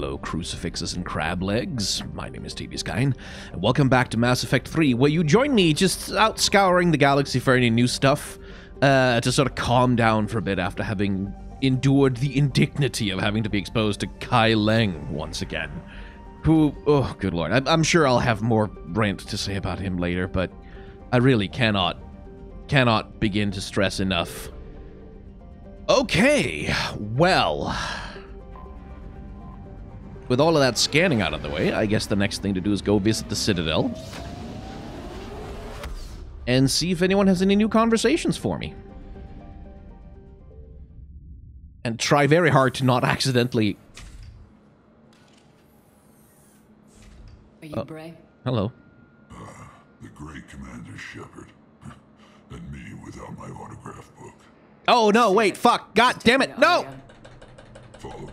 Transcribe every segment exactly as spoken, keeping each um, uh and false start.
Hello, crucifixes and crab legs. My name is T V Skyen, and welcome back to Mass Effect three, where you join me just out scouring the galaxy for any new stuff uh, to sort of calm down for a bit after having endured the indignity of having to be exposed to Kai Leng once again. Who, oh, good lord. I, I'm sure I'll have more rant to say about him later, but I really cannot, cannot begin to stress enough. Okay, well... with all of that scanning out of the way, I guess the next thing to do is go visit the Citadel and see if anyone has any new conversations for me. And try very hard to not accidentally... Are you oh. Bray? Hello. Uh, the great Commander Shepard. And me without my autograph book. Oh, no, wait, fuck. God damn it, no! Follow me.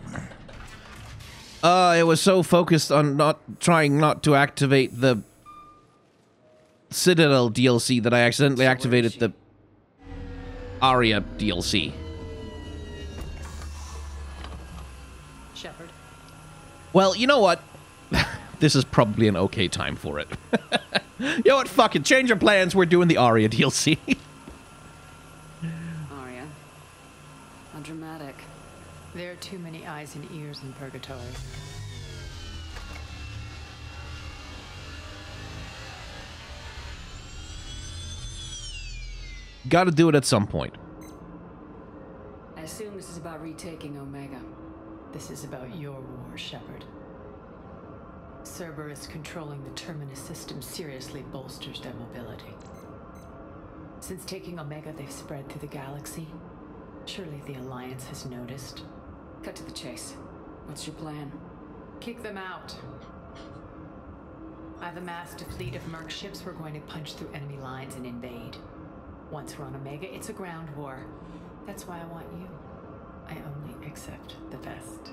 Uh, it was so focused on not trying not to activate the Citadel D L C that I accidentally activated the Aria D L C. Shepard. Well, you know what? This is probably an okay time for it. You know what? Fuck it. Change your plans. We're doing the Aria D L C. Aria. How dramatic. There are too many eyes and ears in purgatory. Gotta do it at some point. I assume this is about retaking Omega. This is about your war, Shepard. Cerberus controlling the Terminus system seriously bolsters their mobility. Since taking Omega, they've spread through the galaxy. Surely the Alliance has noticed. Cut to the chase. What's your plan? Kick them out. I've amassed a fleet of merc ships. We're going to punch through enemy lines and invade. Once we're on Omega, it's a ground war. That's why I want you. I only accept the best.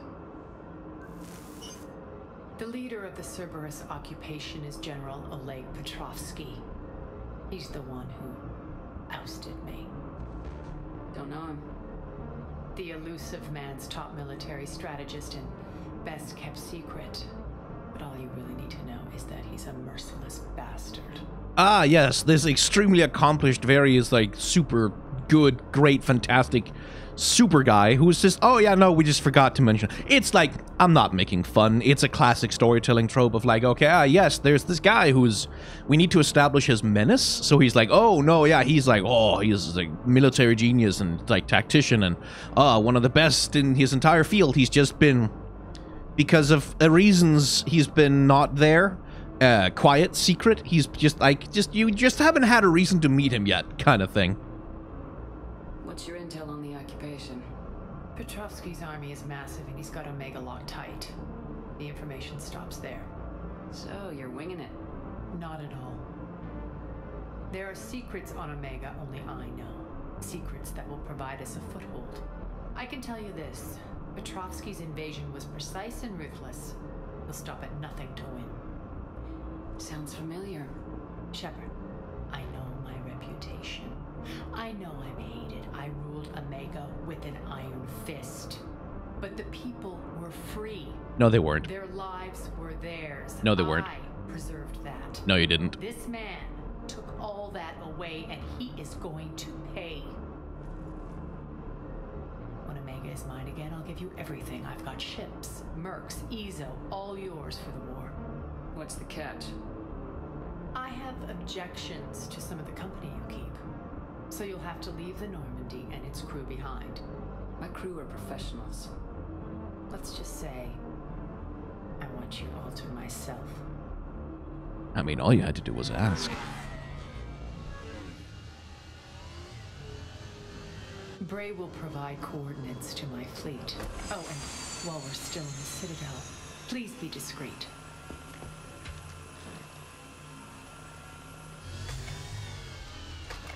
The leader of the Cerberus occupation is General Oleg Petrovsky. He's the one who ousted me. Don't know him. The elusive man's top military strategist and best kept secret. But all you really need to know is that he's a merciless bastard. Ah, yes. This extremely accomplished, very is like super good, great, fantastic super guy who's just, oh yeah, no, we just forgot to mention. It's like, I'm not making fun. It's a classic storytelling trope of like, okay, ah, yes, there's this guy who's, we need to establish his menace. So he's like, oh no, yeah, he's like, oh, he's like military genius and like tactician and uh, one of the best in his entire field. He's just been, because of uh, reasons he's been not there, uh, quiet, secret. He's just like, just, you just haven't had a reason to meet him yet kind of thing. What's your intel on the occupation? Petrovsky's army is massive and he's got Omega locked tight. The information stops there. So you're winging it? Not at all. There are secrets on Omega only I know. Secrets that will provide us a foothold. I can tell you this. Petrovsky's invasion was precise and ruthless. He'll stop at nothing to win. Sounds familiar. Shepard, I know my reputation. I know I'm hated. I ruled Omega with an iron fist. But the people were free. No, they weren't. Their lives were theirs. No, they weren't. I preserved that. No, you didn't. This man took all that away, and he is going to pay. When Omega is mine again, I'll give you everything. I've got ships, mercs, E Z O, all yours for the war. What's the catch? I have objections to some of the company you keep. So you'll have to leave the Normandy and its crew behind. My crew are professionals. Let's just say, I want you all to myself. I mean, all you had to do was ask. Bray will provide coordinates to my fleet. Oh, and while we're still in the Citadel, please be discreet.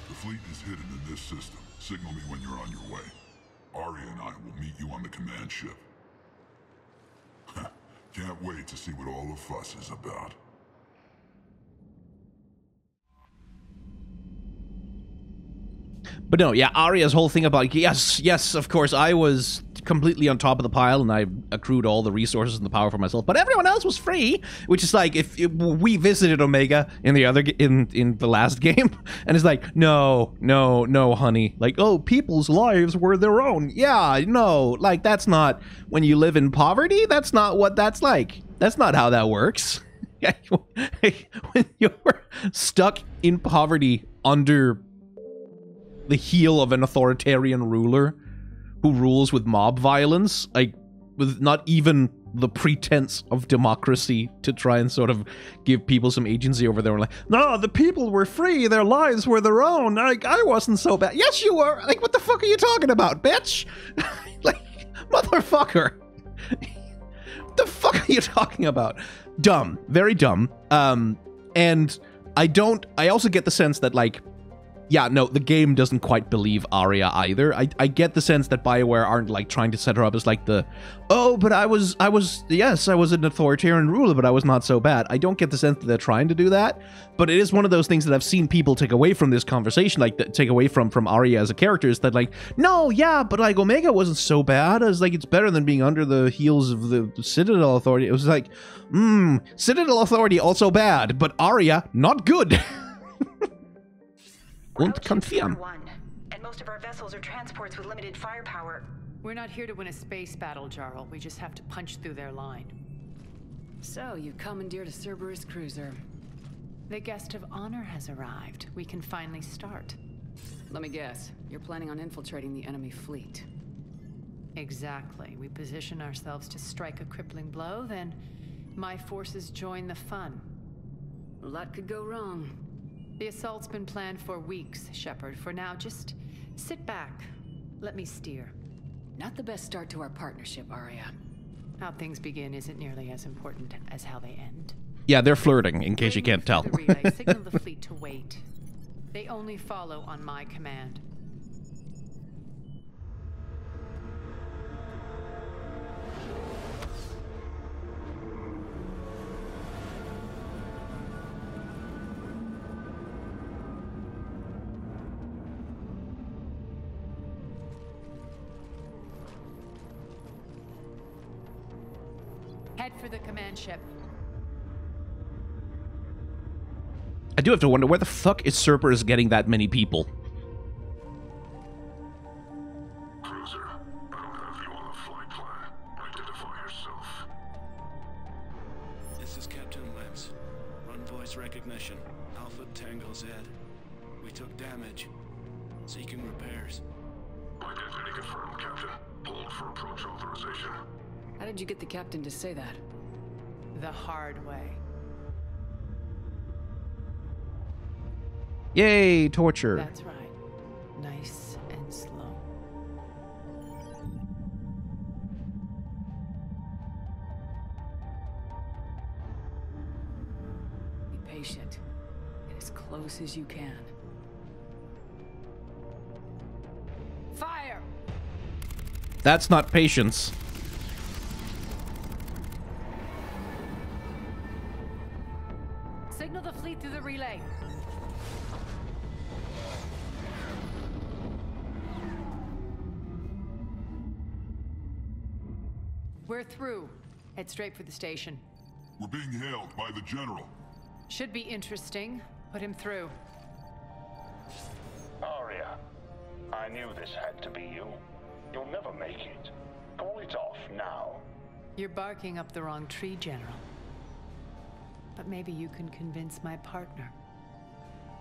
The fleet is hidden in this system. Signal me when you're on your way. Aria and I will meet you on the command ship. Can't wait to see what all the fuss is about. But no, yeah, Aria's whole thing about, yes, yes, of course, I was completely on top of the pile, and I accrued all the resources and the power for myself. But everyone else was free, which is like if it, we visited Omega in the other in in the last game, and it's like no, no, no, honey, like oh, people's lives were their own. Yeah, no, like that's not when you live in poverty. That's not what that's like. That's not how that works. When you're stuck in poverty under the heel of an authoritarian ruler who rules with mob violence, like with not even the pretense of democracy to try and sort of give people some agency over their own life. No, the people were free. Their lives were their own. Like, I wasn't so bad. Yes, you were. Like, what the fuck are you talking about, bitch? Like, motherfucker. What the fuck are you talking about? Dumb. Very dumb. Um, and I don't... I also get the sense that, like... Yeah, no, the game doesn't quite believe Aria either. I, I get the sense that BioWare aren't, like, trying to set her up as, like, the... Oh, but I was... I was... Yes, I was an authoritarian ruler, but I was not so bad. I don't get the sense that they're trying to do that. But it is one of those things that I've seen people take away from this conversation, like, that take away from, from Aria as a character, is that, like, no, yeah, but, like, Omega wasn't so bad. I was like, it's better than being under the heels of the Citadel Authority. It was like, hmm, Citadel Authority also bad, but Aria, not good. Won't confirm. One, and most of our vessels are transports with limited firepower. We're not here to win a space battle, Jarl. We just have to punch through their line. So you commandeered a Cerberus cruiser. The guest of honor has arrived. We can finally start. Let me guess. You're planning on infiltrating the enemy fleet. Exactly. We position ourselves to strike a crippling blow, then my forces join the fun. A lot could go wrong. The assault's been planned for weeks, Shepard. For now, just sit back. Let me steer. Not the best start to our partnership, Aria. How things begin isn't nearly as important as how they end. Yeah, they're flirting, in case you can't tell. The relay, signal the fleet to wait. They only follow on my command. The command ship. I do have to wonder where the fuck is Cerberus getting that many people. Cruiser, I don't have you on the flight plan. Identify yourself. This is Captain Lentz. Run voice recognition. Alpha Tango Z. We took damage. Seeking repairs. Identity confirmed, Captain. Hold for approach authorization. How did you get the captain to say that? The hard way. Yay, torture. That's right. Nice and slow. Be patient. Get as close as you can. Fire! That's not patience. We're through. Head straight for the station. We're being hailed by the general. Should be interesting. Put him through. Aria, I knew this had to be you. You'll never make it. Call it off now. You're barking up the wrong tree, General. But maybe you can convince my partner.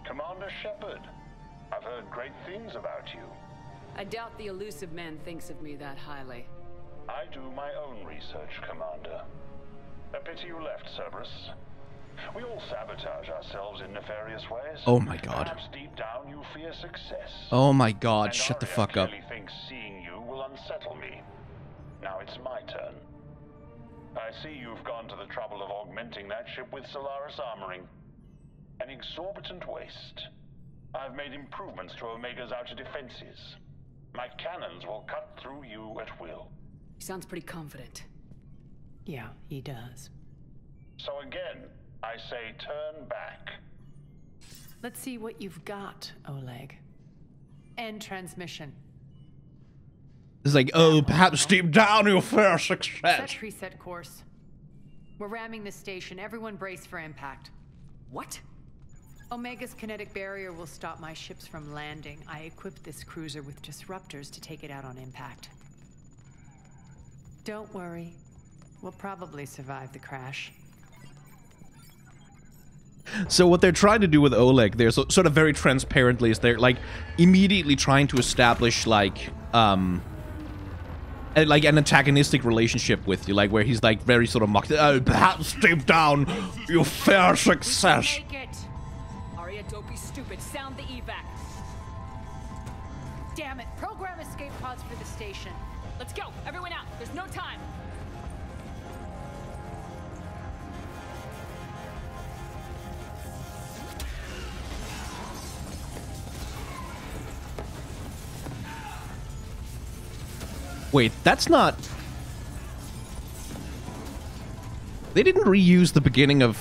Commander Shepard, I've heard great things about you. I doubt the elusive man thinks of me that highly. I do my own research, Commander. A pity you left, Cerberus. We all sabotage ourselves in nefarious ways. Oh my god. Perhaps deep down you fear success. Oh my god, shut the fuck up. I think seeing you will unsettle me. Now it's my turn. I see you've gone to the trouble of augmenting that ship with Solaris armoring. An exorbitant waste. I've made improvements to Omega's outer defenses. My cannons will cut through you at will. He sounds pretty confident. Yeah, he does. So again, I say turn back. Let's see what you've got, Oleg. End transmission. It's like, oh, perhaps deep down you'll fear success. Set preset course. We're ramming the station. Everyone brace for impact. What? Omega's kinetic barrier will stop my ships from landing. I equipped this cruiser with disruptors to take it out on impact. Don't worry. We'll probably survive the crash. So what they're trying to do with Oleg, they're so, sort of very transparently, is they're like immediately trying to establish like um, a, like an antagonistic relationship with you, like where he's like very sort of mocked. Oh, perhaps deep down, you fear success. We can make it. Aria, don't be stupid. Sound the evac. Damn it! Program escape pods for the station. Let's go, everyone out. There's no time. Wait, that's not... They didn't reuse the beginning of...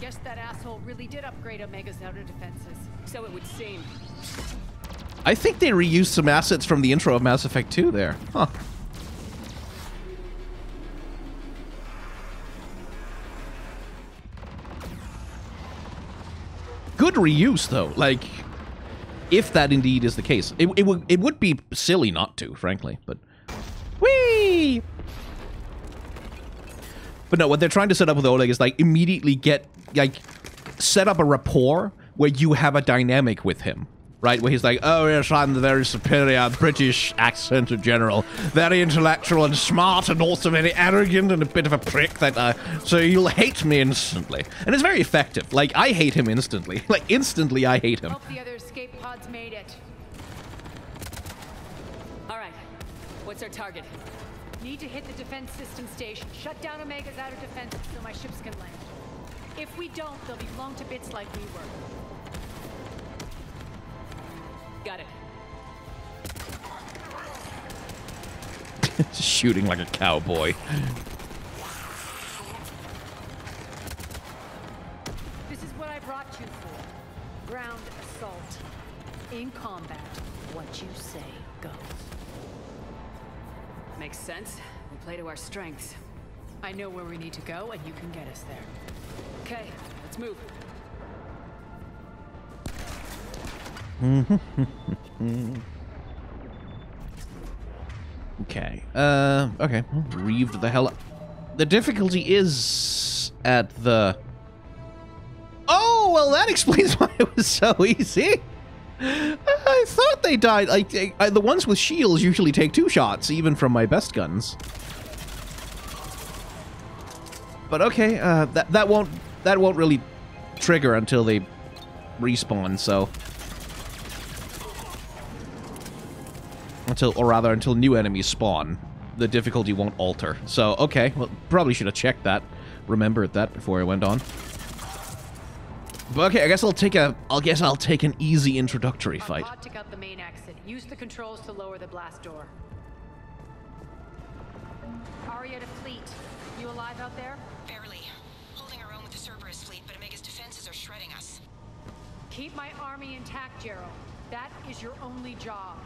Guess that asshole really did upgrade Omega's outer defenses. So it would seem. I think they reused some assets from the intro of Mass Effect two there. Huh. Good reuse, though. Like... If that indeed is the case, it, it would it would be silly not to, frankly. But, whee! But no, what they're trying to set up with Oleg is like immediately get like set up a rapport where you have a dynamic with him, right? Where he's like, oh yes, I'm the very superior British accented general, very intellectual and smart, and also very arrogant and a bit of a prick. That uh, so you'll hate me instantly, and it's very effective. Like I hate him instantly, like instantly I hate him. Pods made it. All right. What's our target? Need to hit the defense system station. Shut down Omega's outer defense so my ships can land. If we don't, they'll be blown to bits like we were. Got it. Shooting like a cowboy. This is what I brought you for. Ground assault. In combat, what you say goes. Makes sense. We play to our strengths. I know where we need to go, and you can get us there. Okay, let's move. Okay. Uh. Okay. Reeved the hell up. The difficulty is at the. Oh well, that explains why it was so easy. I thought they died. Like I, I, the ones with shields usually take two shots, even from my best guns. But okay, uh, that that won't that won't really trigger until they respawn. So until, or rather, until new enemies spawn, the difficulty won't alter. So okay, well, probably should have checked that, remembered that before I went on. Okay, I guess I'll take a. I guess I'll take an easy introductory fight. Pod took out the main exit. Use the controls to lower the blast door. Aria to fleet. You alive out there? Barely. Holding our own with the Cerberus fleet, but Omega's defenses are shredding us. Keep my army intact, Gerald. That is your only job.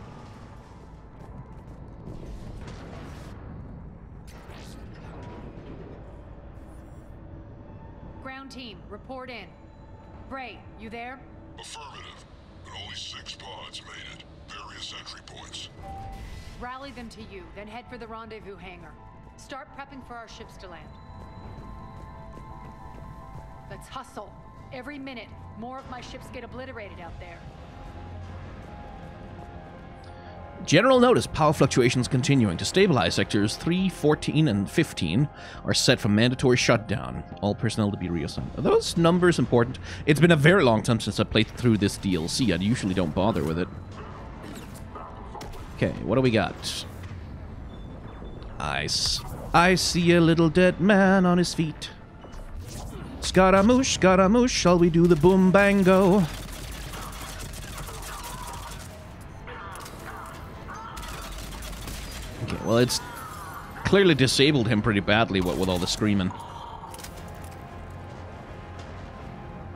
Ground team, report in. Bray, you there? Affirmative, but only six pods made it. Various entry points. Rally them to you, then head for the rendezvous hangar. Start prepping for our ships to land. Let's hustle. Every minute, more of my ships get obliterated out there. General notice, power fluctuations continuing. To stabilize, sectors three, fourteen, and fifteen are set for mandatory shutdown. All personnel to be reassigned. Are those numbers important? It's been a very long time since I played through this D L C. I usually don't bother with it. Okay, what do we got? Ice. I see a little dead man on his feet. Scaramouche, Scaramouche, shall we do the boom bango? Well, it's clearly disabled him pretty badly what with all the screaming.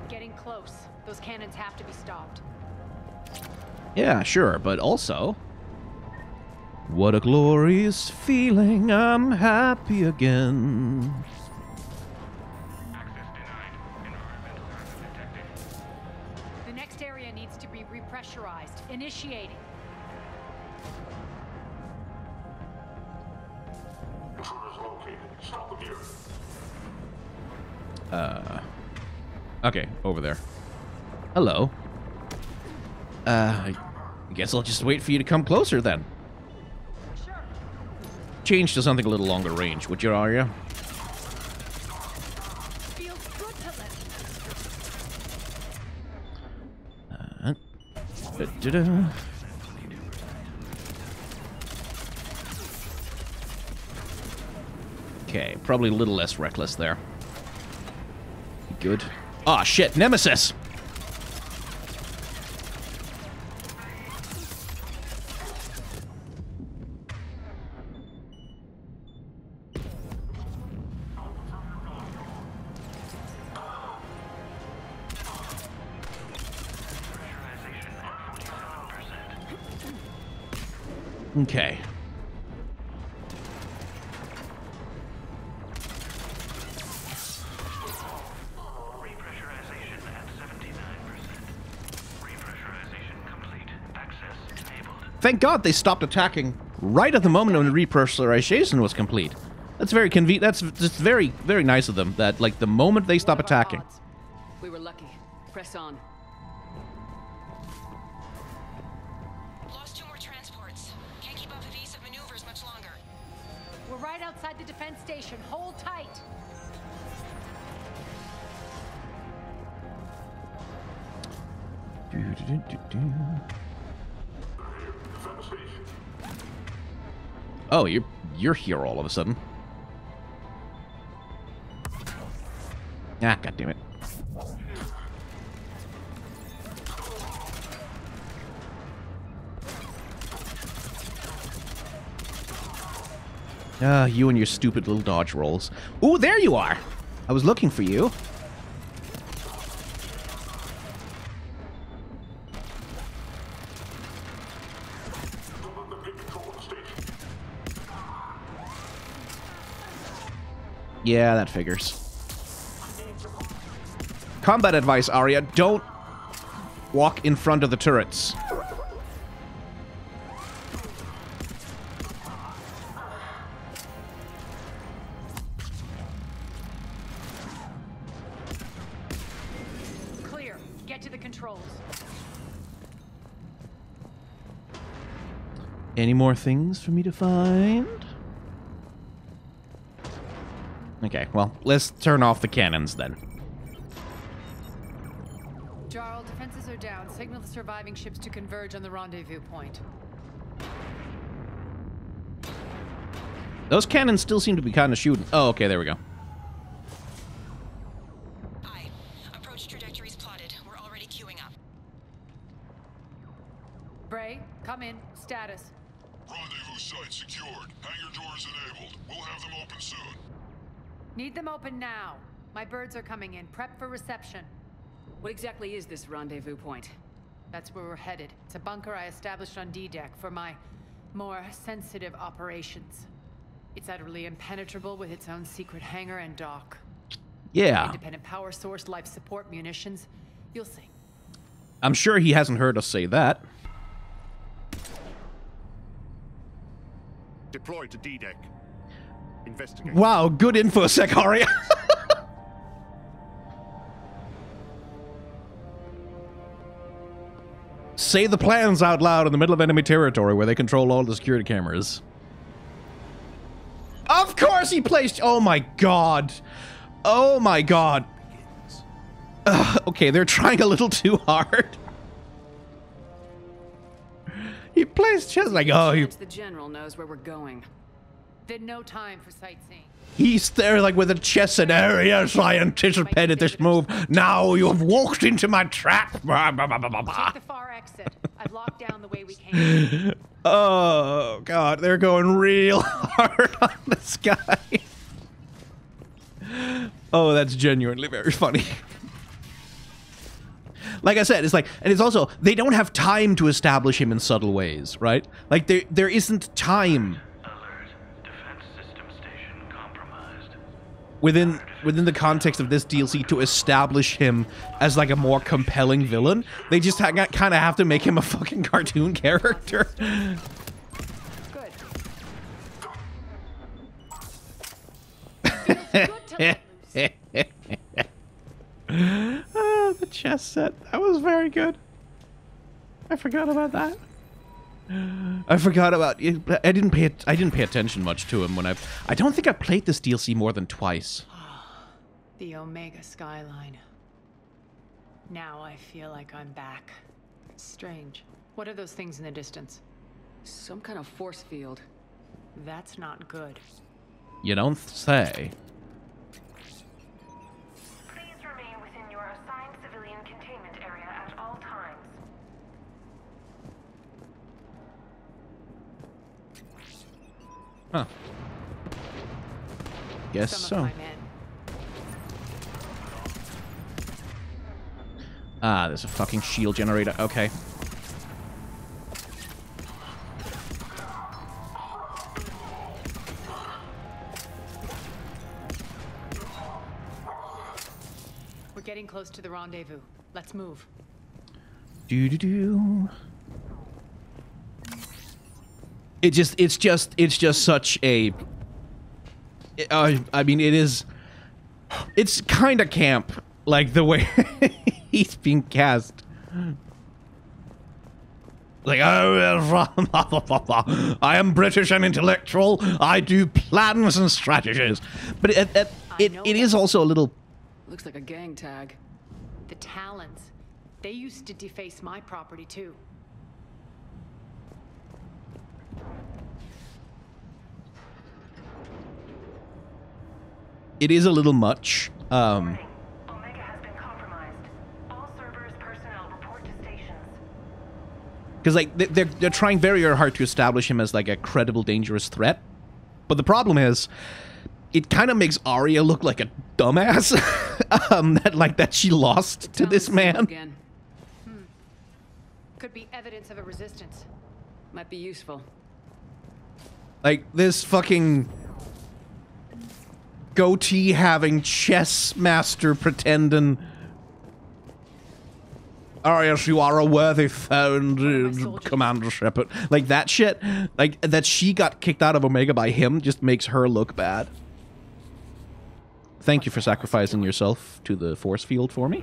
Getting close. Those cannons have to be stopped. Yeah, sure, but also What a glorious feeling, I'm happy again. Access denied. Environmental hazard detected. The next area needs to be repressurized. Initiating. Intruders located. Stop them here. Uh. Okay, over there. Hello. Uh, I guess I'll just wait for you to come closer then. Change to something a little longer range, would you, Aria? Uh, da -da -da. Okay, probably a little less reckless there. Good. Ah, shit, Nemesis! Okay. Repressurization at seventy-nine percent. Repressurization complete. Access enabled. Thank God they stopped attacking right at the moment when the repressurization was complete. That's very convenient. That's just very, very nice of them. That, like, the moment they stop attacking. We were lucky. Press on. Outside the defense station. Hold tight. Oh, you're you're here all of a sudden. Ah, god damn it. Ah, uh, you and your stupid little dodge rolls. Ooh, there you are! I was looking for you. Yeah, that figures. Combat advice, Aria. Don't walk in front of the turrets. Any more things for me to find? Okay, well, let's turn off the cannons then. Jarl, defenses are down. Signal the surviving ships to converge on the rendezvous point. Those cannons still seem to be kind of shooting. Oh, okay, there we go. Aye. Approach trajectories plotted. We're already queuing up. Bray, come in. Status. Rendezvous site secured. Hangar doors enabled. We'll have them open soon. Need them open now. My birds are coming in. Prep for reception. What exactly is this rendezvous point? That's where we're headed. It's a bunker I established on D-Deck for my more sensitive operations. It's utterly impenetrable with its own secret hangar and dock. Yeah. Independent power source, life support, munitions. You'll see. I'm sure he hasn't heard us say that. Deployed to D-Deck. Investigate. Wow, good info, Aria. Say the plans out loud in the middle of enemy territory where they control all the security cameras. Of course he placed... Oh my god. Oh my god. Uh, okay, they're trying a little too hard. He plays chess like, oh, he... The general knows where we're going. Then no time for sightseeing. He's there like with a chess and areas. So I anticipated this move. Now you have walked into my trap. Take the far exit. I've locked down the way we came. Oh god, they're going real hard on this guy. Oh, that's genuinely very funny. like I said, it's like, and it's also, they don't have time to establish him in subtle ways, right? Like, there, there isn't time. Alert. Defense system station compromised. Within, within the context of this D L C to establish him as, like, a more compelling villain. They just ha kind of have to make him a fucking cartoon character. Ah, the chess set. That was very good. I forgot about that. I forgot about it. I didn't pay I didn't pay attention much to him when I I don't think I played this D L C more than twice. The Omega skyline. Now I feel like I'm back. It's strange. What are those things in the distance? Some kind of force field. That's not good. You don't say. Please remain within your assigned civilian containment area at all times. Huh. Guess so. Ah, there's a fucking shield generator. Okay. Getting close to the rendezvous. Let's move. Do do do. It just, it's just, it's just such a. It, uh, I mean, it is. It's kind of camp, like the way he's being cast. Like, I am British and intellectual. I do plans and strategies, but it it it, it is also a little. Looks like a gang tag. The Talons. They used to deface my property, too. It is a little much. Um, Omega has been compromised. All Cerberus personnel report to stations. Because, like, they're, they're trying very hard to establish him as, like, a credible, dangerous threat. But the problem is, it kind of makes Aria look like a dumbass, um, that like that she lost to this man. Hmm. Could be evidence of a resistance. Might be useful. Like this fucking goatee having chess master pretending. Aria, you are a worthy found Commander Shepard. Like that shit. Like that she got kicked out of Omega by him just makes her look bad. Thank you for sacrificing yourself to the force field for me.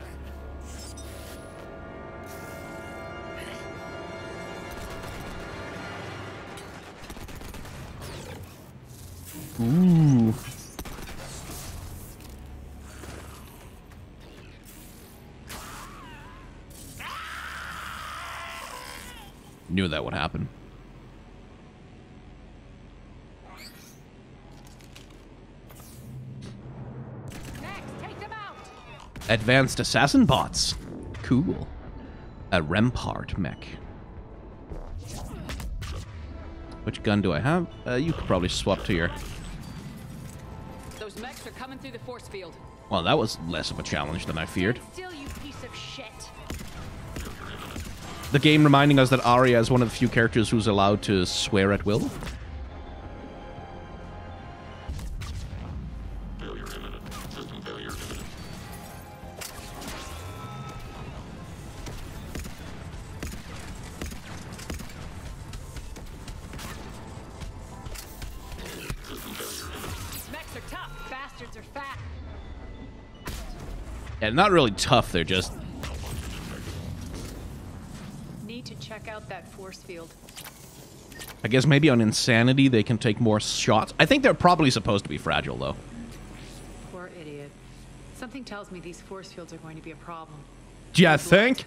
Ooh. Knew that would happen. Advanced assassin bots. Cool. A Rampart mech. Which gun do I have? Uh, you could probably swap to your... Those mechs are coming through the force field. Well, that was less of a challenge than I feared. Still, you piece of shit. The game reminding us that Aria is one of the few characters who's allowed to swear at will. And not really tough, they're just... Need to check out that force field. I guess maybe on Insanity they can take more shots. I think they're probably supposed to be fragile, though. Poor idiot. Something tells me these force fields are going to be a problem. Do you think?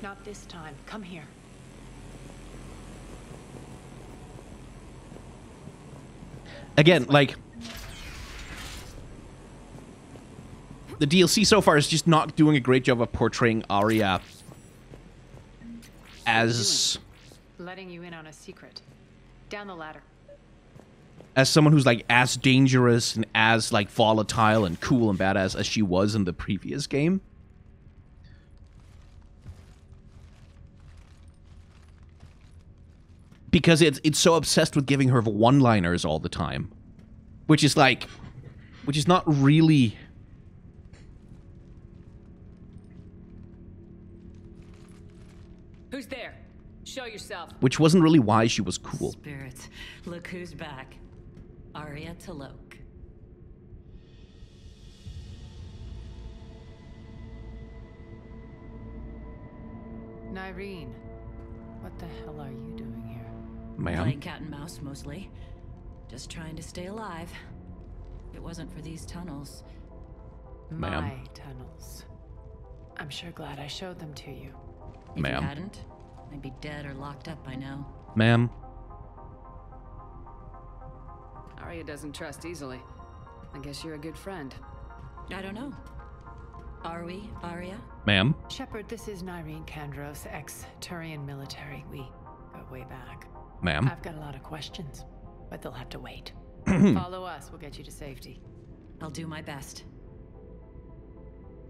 Not this time. Come here. Again, like... The D L C so far is just not doing a great job of portraying Aria as letting you in on a secret. Down the ladder. As someone who's like as dangerous and as like volatile and cool and badass as she was in the previous game. because it's it's so obsessed with giving her one-liners all the time, which is like, which is not really. Who's there? Show yourself. Which wasn't really why she was cool. Spirits, look who's back. Aria to Loke. Nyreen, what the hell are you doing here? Ma'am? Playing cat and mouse mostly. Just trying to stay alive. If it wasn't for these tunnels. My tunnels. I'm sure glad I showed them to you. If you hadn't, I'd be dead or locked up by now. Ma'am. Aria doesn't trust easily. I guess you're a good friend. I don't know. Are we, Aria? Ma'am? Shepard, this is Nyreen Kandros, ex-Turian military. We go way back. Ma'am? I've got a lot of questions, but they'll have to wait. Follow us, we'll get you to safety. I'll do my best.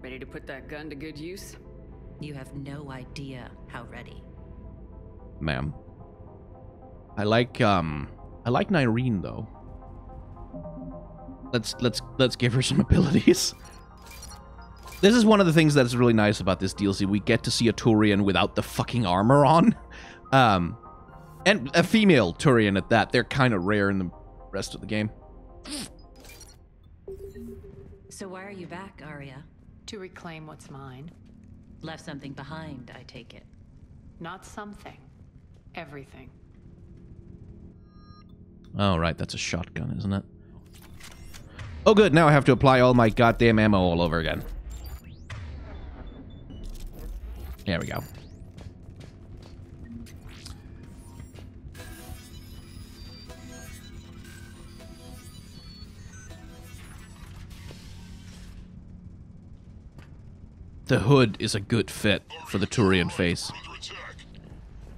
Ready to put that gun to good use? You have no idea how ready. Ma'am. I like um I like Nyreen though. Let's let's let's give her some abilities. This is one of the things that's really nice about this D L C. We get to see a Turian without the fucking armor on. Um and a female Turian at that. They're kind of rare in the rest of the game. So why are you back, Aria? To reclaim what's mine. Left something behind, I take it. Not something. Everything. Oh, right. That's a shotgun, isn't it? Oh, good. Now I have to apply all my goddamn ammo all over again. There we go. The hood is a good fit for the Turian face.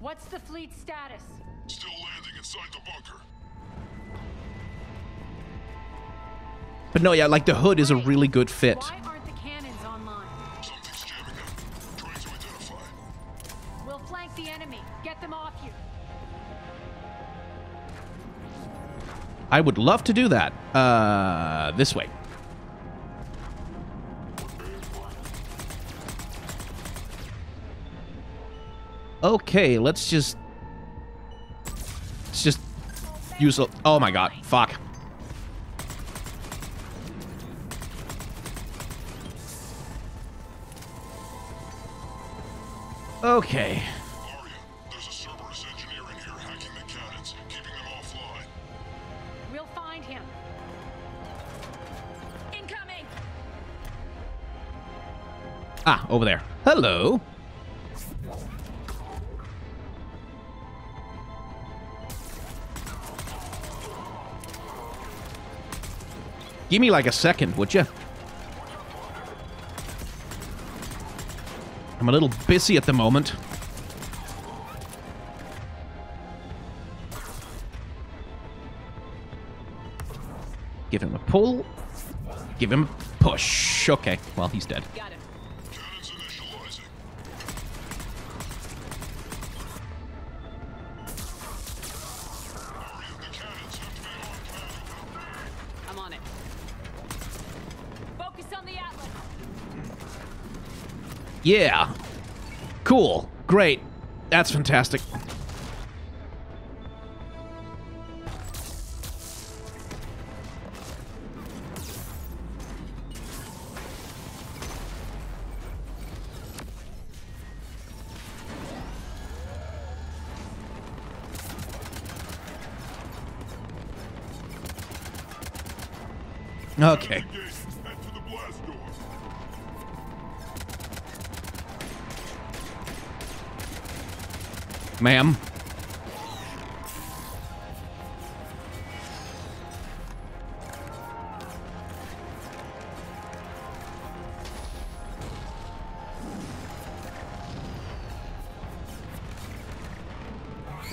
What's the fleet status? Still landing inside the bunker. But no, yeah, like the hood is a really good fit. Why aren't the cannons online? Something's jamming up. Trying to identify. We'll flank the enemy. Get them off you. I would love to do that. Uh, this way. Okay, let's just let's just use a, oh my god, fuck. Okay. Aria, there's a Cerberus engineer in here hacking the cannons, keeping them offline. We'll find him. Incoming. Ah, over there. Hello. Give me like a second, would you? I'm a little busy at the moment. Give him a pull. Give him a push. Okay, well, he's dead. Got him. Yeah. Cool. Great. That's fantastic. Okay. Ma'am.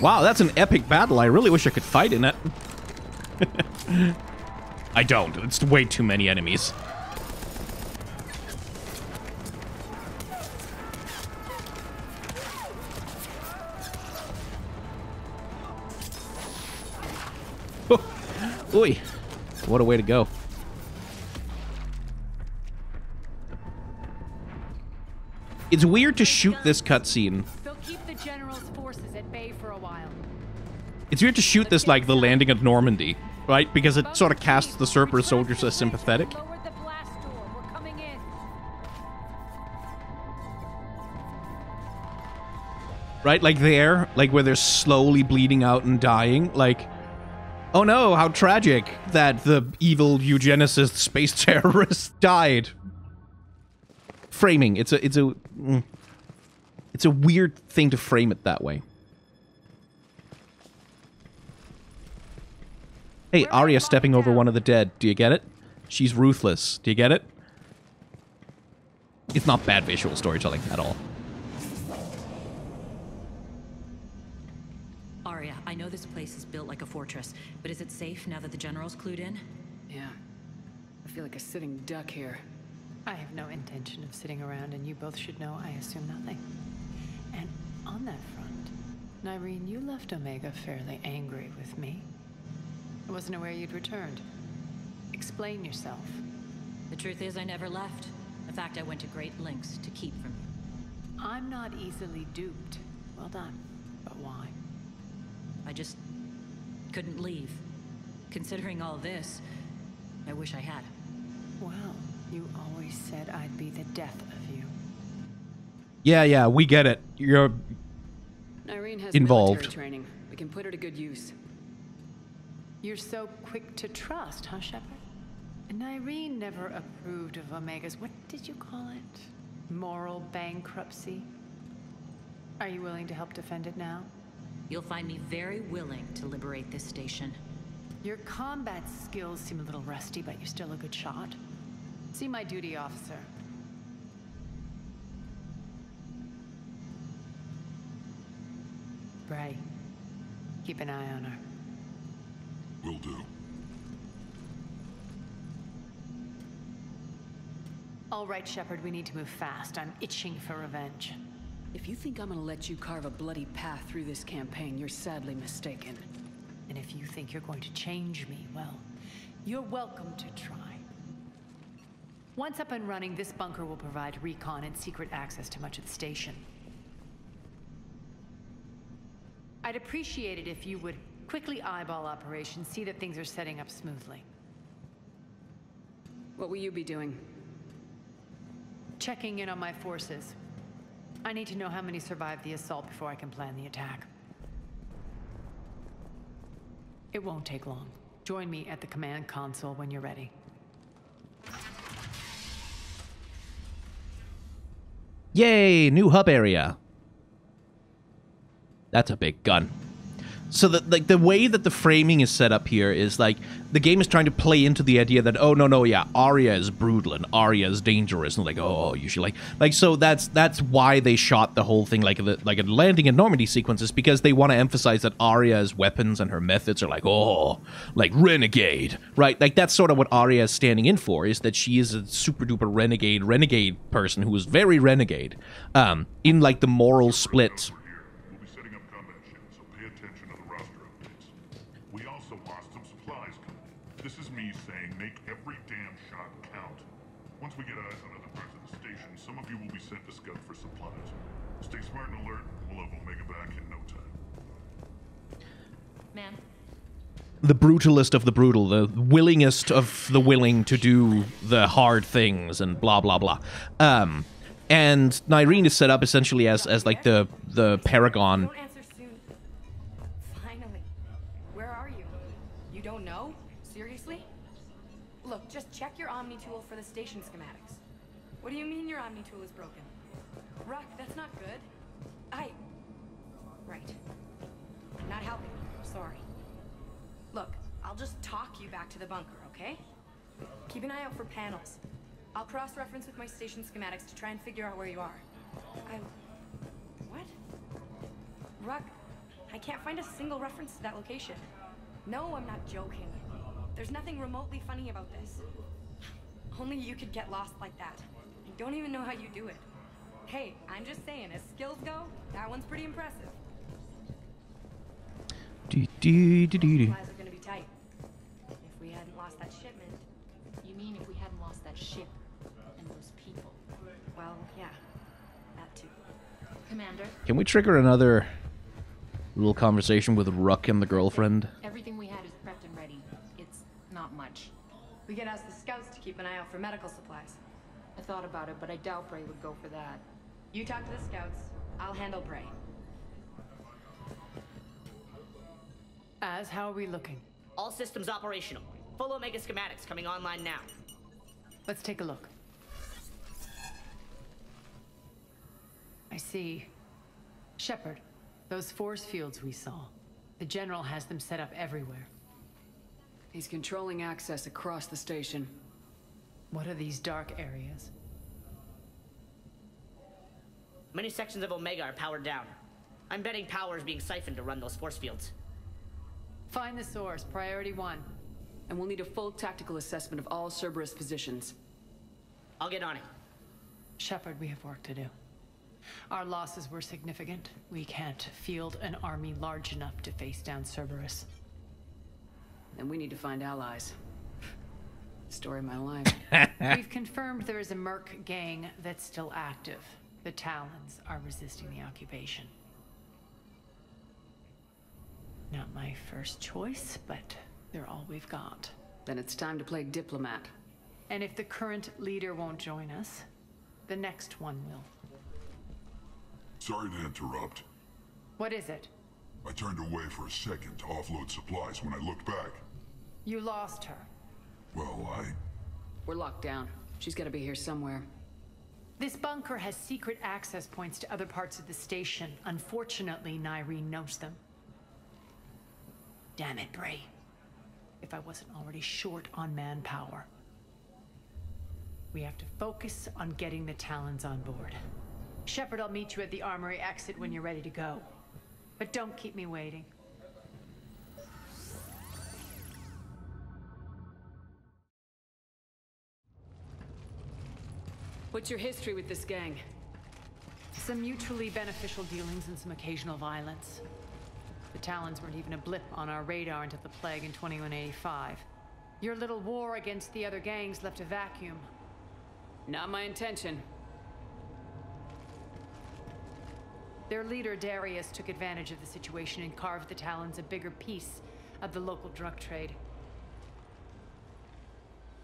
Wow, that's an epic battle. I really wish I could fight in it. I don't. It's way too many enemies. Ooh, what a way to go. It's weird to shoot this cutscene. They'll keep the general's forces at bay for a while. It's weird to shoot this like the landing at Normandy, right? Because it sort of casts the Cerberus soldiers as sympathetic. Right, like there, like where they're slowly bleeding out and dying, like, oh no, how tragic that the evil eugenicist space terrorist died. Framing, it's a, it's a, it's a weird thing to frame it that way. Hey, Aria stepping over one of the dead, do you get it? She's ruthless, do you get it? It's not bad visual storytelling at all. I know this place is built like a fortress, but is it safe now that the general's clued in? Yeah. I feel like a sitting duck here. I have no intention of sitting around, and you both should know I assume nothing. And on that front, Nyreen, you left Omega fairly angry with me. I wasn't aware you'd returned. Explain yourself. The truth is I never left. In fact, I went to great lengths to keep from you. I'm not easily duped. Well done. But why? I just couldn't leave. Considering all this, I wish I had. Well, you always said I'd be the death of you. Yeah, yeah, we get it. You're Nyreen has involved. Military training. We can put her to good use. You're so quick to trust, huh, Shepard? Nyreen never approved of Omega's, what did you call it? Moral bankruptcy? Are you willing to help defend it now? You'll find me very willing to liberate this station. Your combat skills seem a little rusty, but you're still a good shot. See my duty, officer. Bray, keep an eye on her. Will do. All right, Shepard, we need to move fast. I'm itching for revenge. If you think I'm gonna let you carve a bloody path through this campaign, you're sadly mistaken. And if you think you're going to change me, well, you're welcome to try. Once up and running, this bunker will provide recon and secret access to much of the station. I'd appreciate it if you would quickly eyeball operations, see that things are setting up smoothly. What will you be doing? Checking in on my forces. I need to know how many survived the assault before I can plan the attack. It won't take long. Join me at the command console when you're ready. Yay, new hub area. That's a big gun. So the, like, the way that the framing is set up here is like, the game is trying to play into the idea that, oh, no, no, yeah, Aria is brutal and Aria is dangerous. And like, oh, you should like, like, so that's that's why they shot the whole thing like a, like a landing in Normandy sequence, is because they want to emphasize that Aria's weapons and her methods are like, oh, like renegade, right? Like, that's sort of what Aria is standing in for, is that she is a super duper renegade, renegade person who is very renegade um, in like the moral split. The brutalist of the brutal, the willingest of the willing to do the hard things and blah, blah, blah. Um, and Nyreen is set up essentially as, as like the, the paragon. Don't answer soon. Finally. Where are you? You don't know? Seriously? Look, just check your Omni-tool for the station schematics. What do you mean your Omni-tool is broken? Ruck, that's not good. I... Right. Not helping. Sorry. Look, I'll just talk you back to the bunker, okay? Keep an eye out for panels. I'll cross-reference with my station schematics to try and figure out where you are. I... What? Ruck, I can't find a single reference to that location. No, I'm not joking. There's nothing remotely funny about this. Only you could get lost like that. I don't even know how you do it. Hey, I'm just saying, as skills go, that one's pretty impressive. Do, do, do, do, do. Supplies are gonna be tight. lost that shipment. You mean if we hadn't lost that ship and those people? Well, yeah, that too. Commander? Can we trigger another little conversation with Ruck and the girlfriend? Everything we had is prepped and ready. It's not much. We could ask the scouts to keep an eye out for medical supplies. I thought about it, but I doubt Bray would go for that. You talk to the scouts. I'll handle Bray. As, how are we looking? All systems operational. Full Omega schematics coming online now. Let's take a look. I see. Shepard, those force fields we saw. The General has them set up everywhere. He's controlling access across the station. What are these dark areas? Many sections of Omega are powered down. I'm betting power is being siphoned to run those force fields. Find the source, priority one. And we'll need a full tactical assessment of all Cerberus positions. I'll get on it. Shepard, we have work to do. Our losses were significant. We can't field an army large enough to face down Cerberus. Then we need to find allies. Story of my life. We've confirmed there is a merc gang that's still active. The Talons are resisting the occupation. Not my first choice, but they're all we've got. Then it's time to play diplomat. And if the current leader won't join us, the next one will. Sorry to interrupt. What is it? I turned away for a second to offload supplies when I looked back. You lost her. Well, I... We're locked down. She's got to be here somewhere. This bunker has secret access points to other parts of the station. Unfortunately, Nyreen knows them. Damn it, Bray. If I wasn't already short on manpower. We have to focus on getting the Talons on board. Shepard, I'll meet you at the armory exit when you're ready to go. But don't keep me waiting. What's your history with this gang? Some mutually beneficial dealings and some occasional violence. The Talons weren't even a blip on our radar until the plague in twenty-one eighty-five. Your little war against the other gangs left a vacuum. Not my intention. Their leader, Darius, took advantage of the situation and carved the Talons a bigger piece of the local drug trade.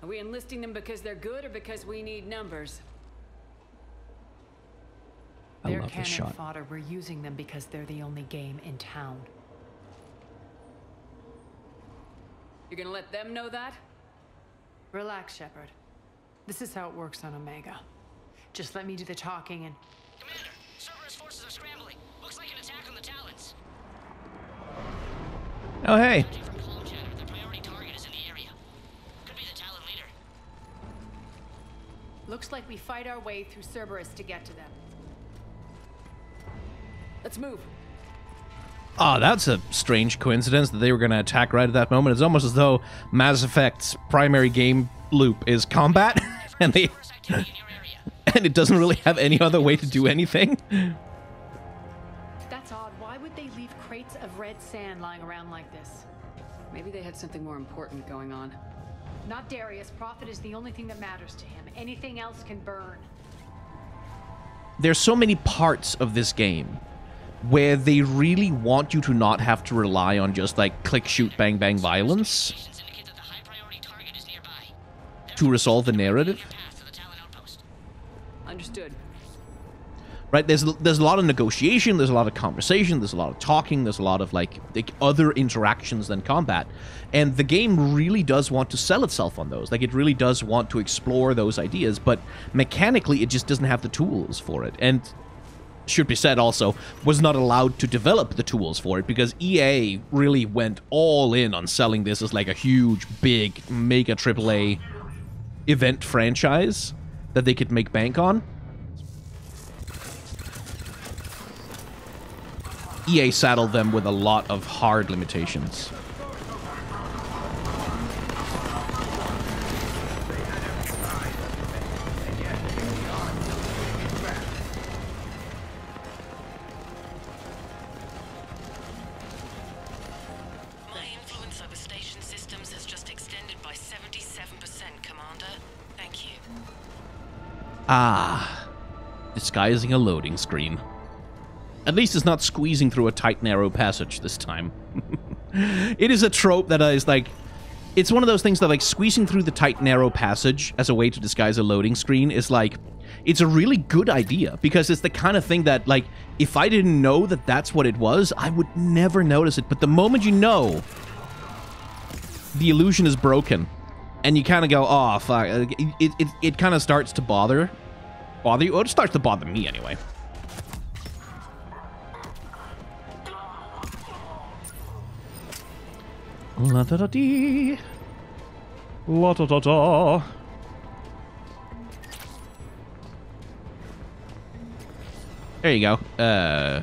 Are we enlisting them because they're good or because we need numbers? I love this shot. Their cannon fodder, we're using them because they're the only game in town. You're gonna let them know that? Relax, Shepard. This is how it works on Omega. Just let me do the talking and... Commander! Oh, hey. Their priority target is in the area. Could be the Talon leader. Looks like we fight our way through Cerberus to get to them. Let's move. Ah, oh, that's a strange coincidence that they were going to attack right at that moment. It's almost as though Mass Effect's primary game loop is combat, and they and it doesn't really have any other way to do anything. Red sand lying around like this. Maybe they had something more important going on. Not Darius. Profit is the only thing that matters to him. Anything else can burn. There's so many parts of this game where they really want you to not have to rely on just like click, shoot, bang, bang violence to resolve the narrative. Understood. Right, there's there's a lot of negotiation, there's a lot of conversation, there's a lot of talking, there's a lot of like, like other interactions than combat, and the game really does want to sell itself on those. Like it really does want to explore those ideas, but mechanically it just doesn't have the tools for it. And should be said also, was not allowed to develop the tools for it because E A really went all in on selling this as like a huge, big, mega triple A event franchise that they could make bank on. E A saddled them with a lot of hard limitations. My influence over station systems has just extended by seven. Ah, disguising a loading screen. At least it's not squeezing through a tight, narrow passage this time. It is a trope that is like, it's one of those things that like squeezing through the tight, narrow passage as a way to disguise a loading screen is like, it's a really good idea because it's the kind of thing that like, if I didn't know that that's what it was, I would never notice it. But the moment you know, the illusion is broken and you kind of go, oh, fuck. It, it, it kind of starts to bother, bother you. Or it starts to bother me anyway. La da da dee. La da da da. There you go. Uh,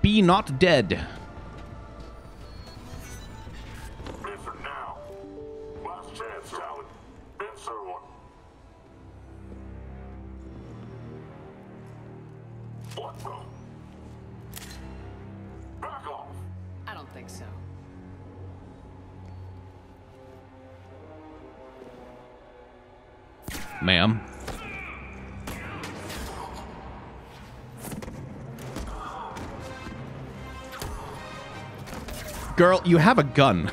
be not dead. Ma'am. Girl, you have a gun.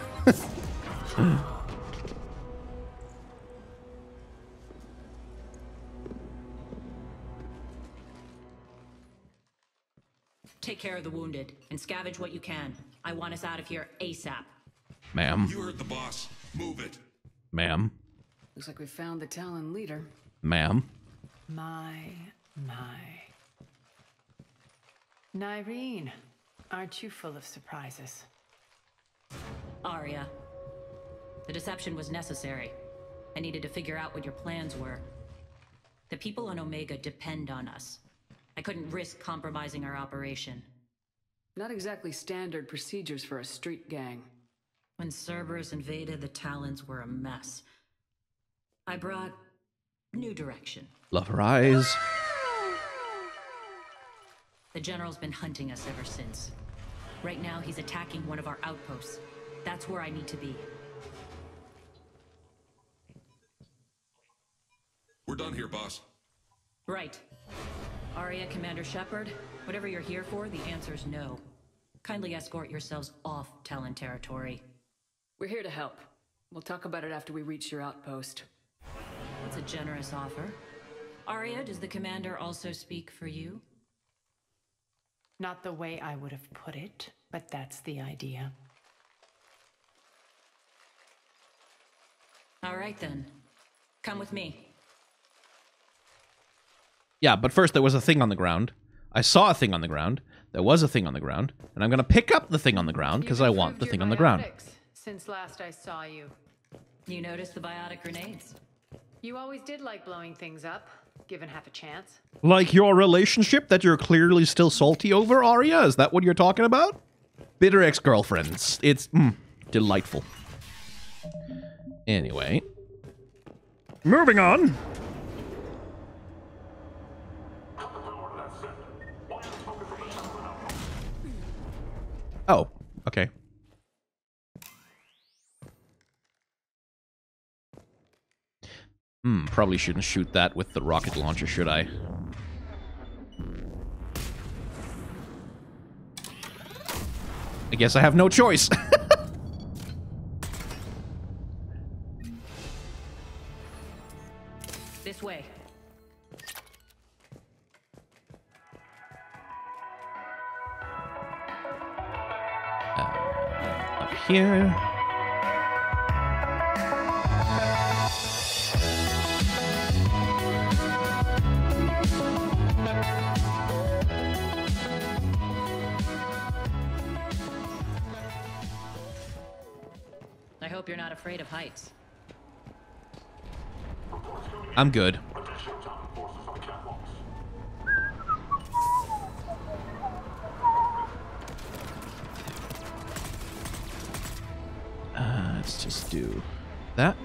Take care of the wounded and scavenge what you can. I want us out of here ASAP. Ma'am. You heard the boss. Move it. Ma'am. Looks like we found the Talon leader. Ma'am. My, my. Nyreen, aren't you full of surprises? Aria, the deception was necessary. I needed to figure out what your plans were. The people on Omega depend on us. I couldn't risk compromising our operation. Not exactly standard procedures for a street gang. When Cerberus invaded, the Talons were a mess. I brought new direction. Love her eyes. The general's been hunting us ever since. Right now, he's attacking one of our outposts. That's where I need to be. We're done here, boss. Right. Aria, Commander Shepard, whatever you're here for, the answer's no. Kindly escort yourselves off Talon territory. We're here to help. We'll talk about it after we reach your outpost. That's a generous offer. Aria, does the commander also speak for you? Not the way I would have put it, but that's the idea. All right, then. Come with me. Yeah, but first there was a thing on the ground. I saw a thing on the ground. There was a thing on the ground. And I'm going to pick up the thing on the ground because I want the thing on the ground. Since last I saw you. You noticed the biotic grenades? You always did like blowing things up, given half a chance. Like your relationship that you're clearly still salty over, Aria? Is that what you're talking about? Bitter ex-girlfriends. It's mm, delightful. Anyway. Moving on. Oh, okay. Hmm, probably shouldn't shoot that with the rocket launcher, should I? I guess I have no choice. This way. Uh, up here. You're not afraid of heights. I'm good. Uh, let's just do that.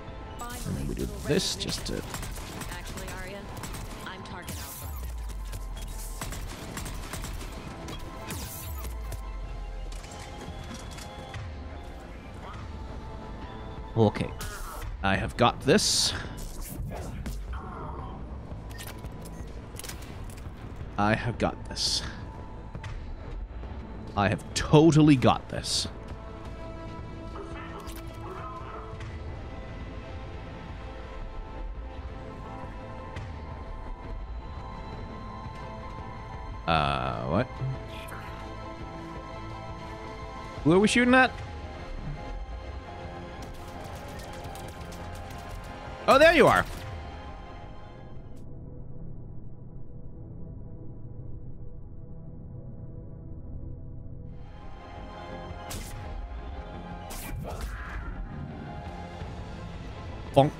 And then we do this just to... Actually, Aria, I'm target alpha. Okay, I have got this. I have got this. I have totally got this. Uh, what? Who are we shooting at? Oh, there you are. Bonk.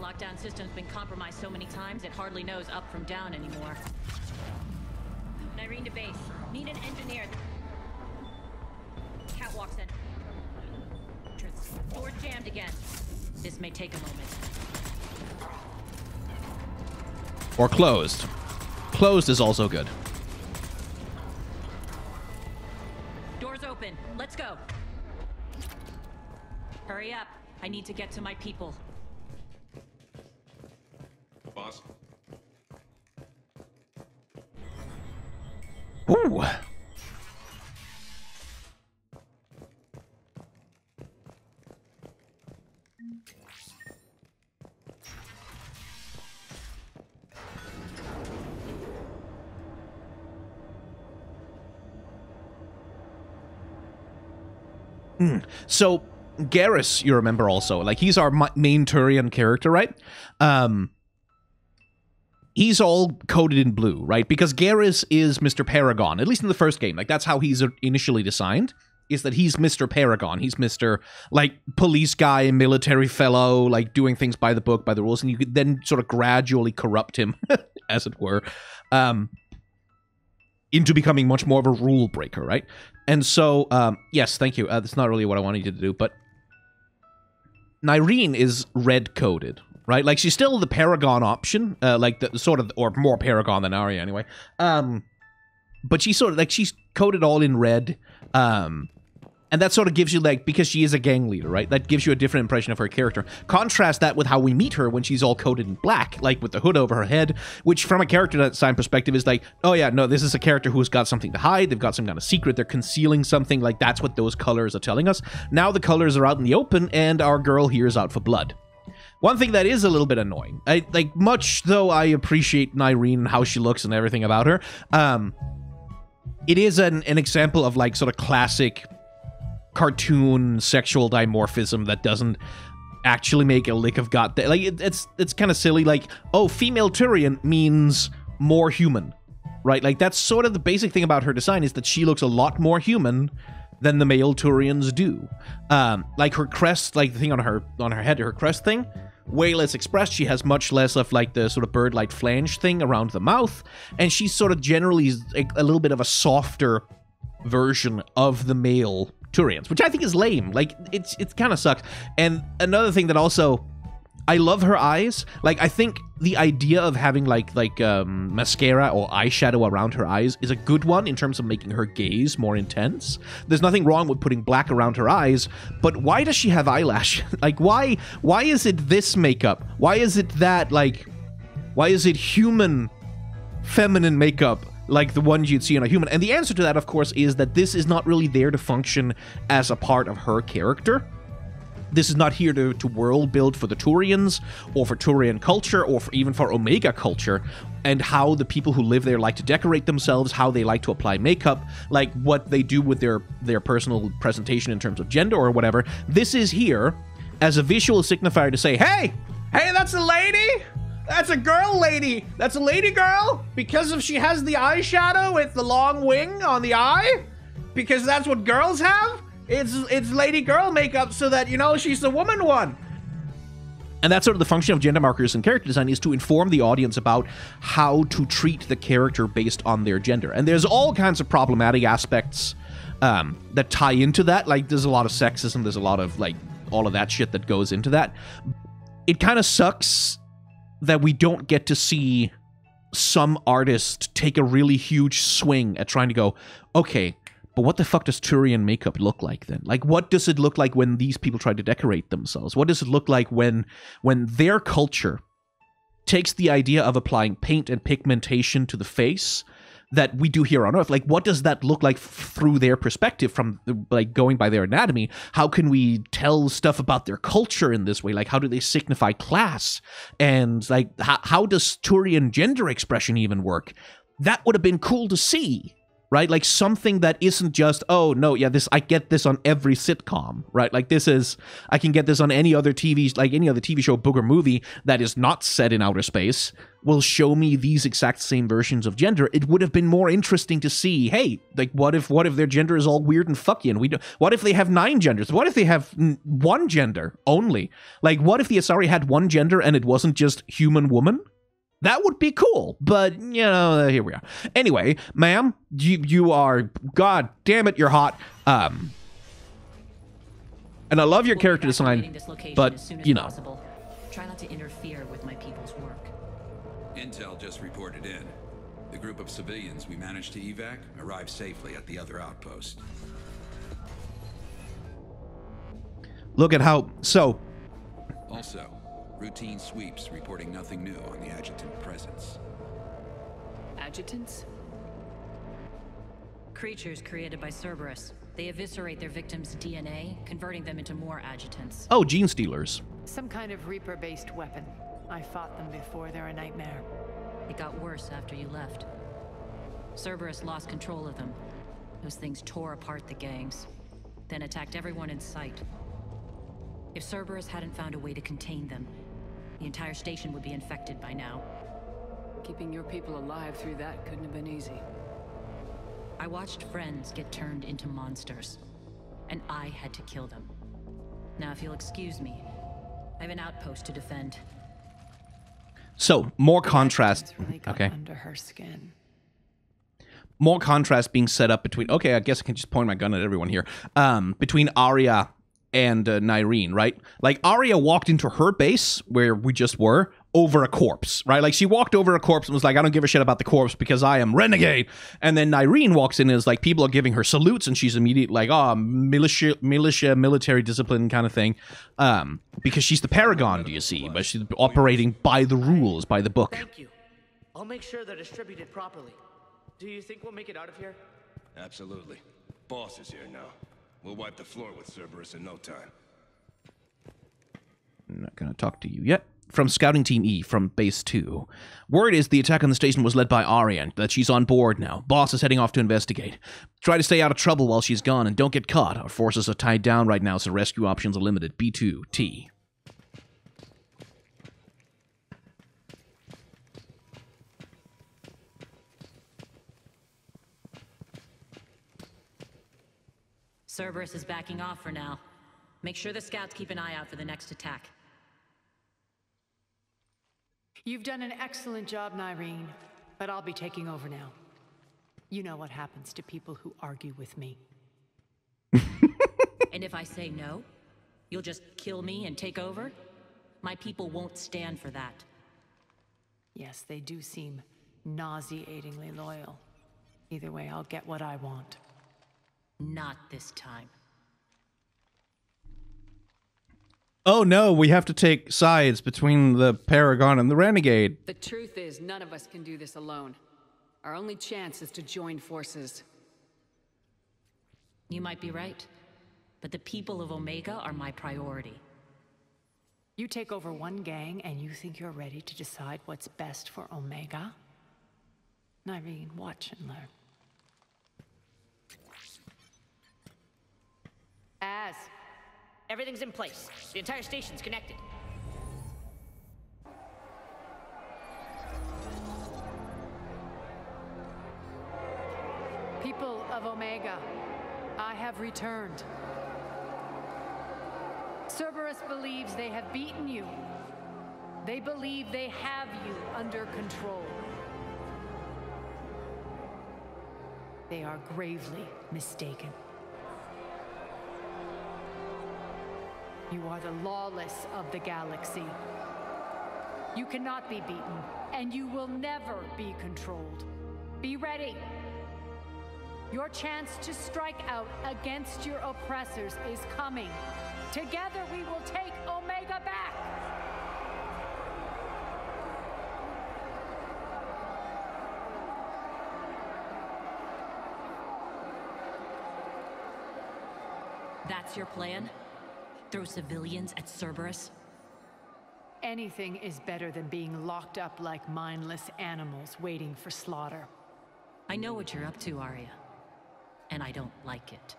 Lockdown system's been compromised so many times it hardly knows up from down anymore. Nyreen to base. Need an engineer. Catwalks in. Door jammed again. This may take a moment. Or closed. Closed is also good. Doors open. Let's go. Hurry up. I need to get to my people. Boss. Ooh. Mm. So, Garrus, you remember also, like, he's our main Turian character, right? Um... He's all coded in blue, right? Because Garrus is Mister Paragon, at least in the first game. Like, that's how he's initially designed, is that he's Mister Paragon. He's Mister, like, police guy, military fellow, like, doing things by the book, by the rules. And you could then sort of gradually corrupt him, as it were, um, into becoming much more of a rule breaker, right? And so, um, yes, thank you. Uh, that's not really what I wanted you to do, but Nyreen is red-coded, right? Like, she's still the Paragon option, uh, like, the sort of, or more Paragon than Aria, anyway. Um, but she's sort of, like, she's coded all in red, um, and that sort of gives you, like, because she is a gang leader, right? That gives you a different impression of her character. Contrast that with how we meet her when she's all coded in black, like, with the hood over her head, which, from a character design perspective, is like, oh, yeah, no, this is a character who's got something to hide, they've got some kind of secret, they're concealing something, like, that's what those colors are telling us. Now the colors are out in the open, and our girl here is out for blood. One thing that is a little bit annoying, I, like, much though I appreciate Nyreen and how she looks and everything about her, um, it is an, an example of, like, sort of classic cartoon sexual dimorphism that doesn't actually make a lick of goddamn. Like, it, it's, it's kind of silly, like, oh, female Turian means more human, right? Like, that's sort of the basic thing about her design, is that she looks a lot more human than the male Turians do. Um, like, her crest, like, the thing on her, on her head, her crest thing, way less expressed. She has much less of, like, the sort of bird-like flange thing around the mouth, and she's sort of generally a, a little bit of a softer version of the male Turians, which I think is lame. Like, it's it kind of sucks. And another thing that also, I love her eyes. Like, I think the idea of having, like, like um, mascara or eyeshadow around her eyes is a good one in terms of making her gaze more intense. There's nothing wrong with putting black around her eyes, but why does she have eyelash? Like, why why is it this makeup? Why is it that, like, why is it human feminine makeup like the one you'd see in a human? And the answer to that, of course, is that this is not really there to function as a part of her character. This is not here to, to world build for the Turians, or for Turian culture, or for even for Omega culture, and how the people who live there like to decorate themselves, how they like to apply makeup, like what they do with their, their personal presentation in terms of gender or whatever. This is here as a visual signifier to say, hey, hey, that's a lady! That's a girl lady! That's a lady girl! Because if she has the eyeshadow with the long wing on the eye, because that's what girls have, It's it's lady girl makeup so that, you know, she's the woman one. And that's sort of the function of gender markers in character design, is to inform the audience about how to treat the character based on their gender. And there's all kinds of problematic aspects um, that tie into that. Like, there's a lot of sexism. There's a lot of, like, all of that shit that goes into that. It kind of sucks that we don't get to see some artist take a really huge swing at trying to go, okay, But what the fuck does Turian makeup look like then? Like, what does it look like when these people try to decorate themselves? What does it look like when when their culture takes the idea of applying paint and pigmentation to the face that we do here on Earth? Like, what does that look like through their perspective, from, like, going by their anatomy? How can we tell stuff about their culture in this way? Like, how do they signify class? And, like, how, how does Turian gender expression even work? That would have been cool to see, right? Like, something that isn't just, oh, no, yeah, this, I get this on every sitcom, right? Like, this is, I can get this on any other T V, like, any other T V show, book, or movie that is not set in outer space, will show me these exact same versions of gender. It would have been more interesting to see, hey, like, what if what if their gender is all weird and fucky, and we do, what if they have nine genders? What if they have one gender only? Like, what if the Asari had one gender and it wasn't just human woman? That would be cool, but, you know, here we are. Anyway, ma'am, you, you are, god damn it, you're hot. Um, and I love your we'll character design, but, as as you know. Possible. Try not to interfere with my people's work. Intel just reported in. The group of civilians we managed to evac arrived safely at the other outpost. Look at how, so. Also. Routine sweeps reporting nothing new on the adjutant presence. Adjutants? Creatures created by Cerberus. They eviscerate their victims' D N A, converting them into more adjutants. Oh, gene stealers. Some kind of Reaper-based weapon. I fought them before. They're a nightmare. It got worse after you left. Cerberus lost control of them. Those things tore apart the gangs, then attacked everyone in sight. If Cerberus hadn't found a way to contain them, the entire station would be infected by now. Keeping your people alive through that couldn't have been easy. I watched friends get turned into monsters, and I had to kill them. Now, if you'll excuse me, I have an outpost to defend. So, more contrast. Really okay. Under her skin. More contrast being set up between. Okay, I guess I can just point my gun at everyone here. Um, between Aria and uh, Nyreen, right? Like, Aria walked into her base, where we just were, over a corpse, right? Like, she walked over a corpse and was like, I don't give a shit about the corpse because I am renegade. And then Nyreen walks in and is like, people are giving her salutes, and she's immediately like, oh, militia, militia, military discipline kind of thing. Um, because she's the paragon, do you see? But she's operating by the rules, by the book. Thank you. I'll make sure they're distributed properly. Do you think we'll make it out of here? Absolutely. Boss is here now. We'll wipe the floor with Cerberus in no time. I'm not going to talk to you yet. From Scouting Team E, from Base two. Word is the attack on the station was led by Aria, that she's on board now. Boss is heading off to investigate. Try to stay out of trouble while she's gone, and don't get caught. Our forces are tied down right now, so rescue options are limited. B two T. Cerberus is backing off for now. Make sure the scouts keep an eye out for the next attack. You've done an excellent job, Nyreen, but I'll be taking over now. You know what happens to people who argue with me. And if I say no, you'll just kill me and take over? My people won't stand for that. Yes, they do seem nauseatingly loyal. Either way, I'll get what I want. Not this time. Oh no, we have to take sides between the Paragon and the Renegade. The truth is, none of us can do this alone. Our only chance is to join forces. You might be right, but the people of Omega are my priority. You take over one gang and you think you're ready to decide what's best for Omega? Nyreen, watch and learn. As. Everything's in place. The entire station's connected. People of Omega, I have returned. Cerberus believes they have beaten you. They believe they have you under control. They are gravely mistaken. You are the lawless of the galaxy. You cannot be beaten, and you will never be controlled. Be ready. Your chance to strike out against your oppressors is coming. Together we will take Omega back! That's your plan? Throw civilians at Cerberus? Anything is better than being locked up like mindless animals waiting for slaughter. I know what you're up to, Aria. And I don't like it.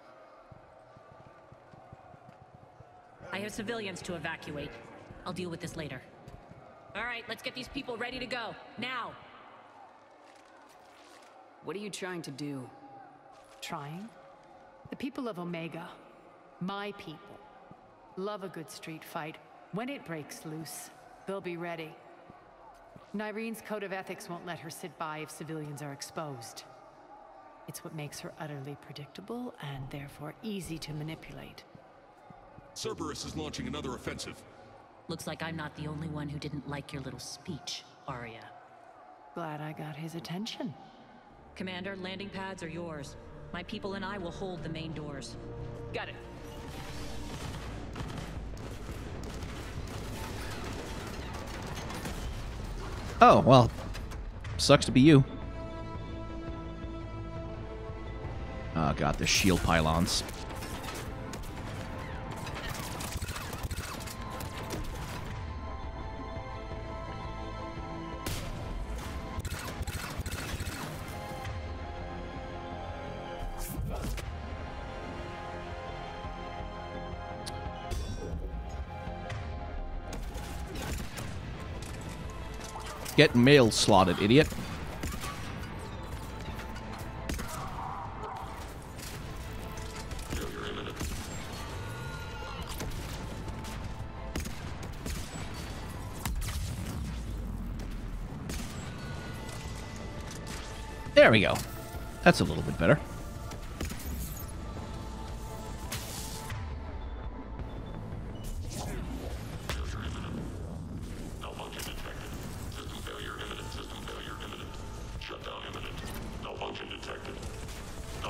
I have civilians to evacuate. I'll deal with this later. All right, let's get these people ready to go. Now! What are you trying to do? Trying? The people of Omega, my people, love a good street fight. When it breaks loose, they'll be ready. Nyreen's code of ethics won't let her sit by if civilians are exposed. It's what makes her utterly predictable and therefore easy to manipulate. Cerberus is launching another offensive. Looks like I'm not the only one who didn't like your little speech, Aria. Glad I got his attention. Commander, landing pads are yours. My people and I will hold the main doors. Got it. Oh, well, sucks to be you. Oh god, the shield pylons. Get mail slotted, idiot. There we go. That's a little bit better.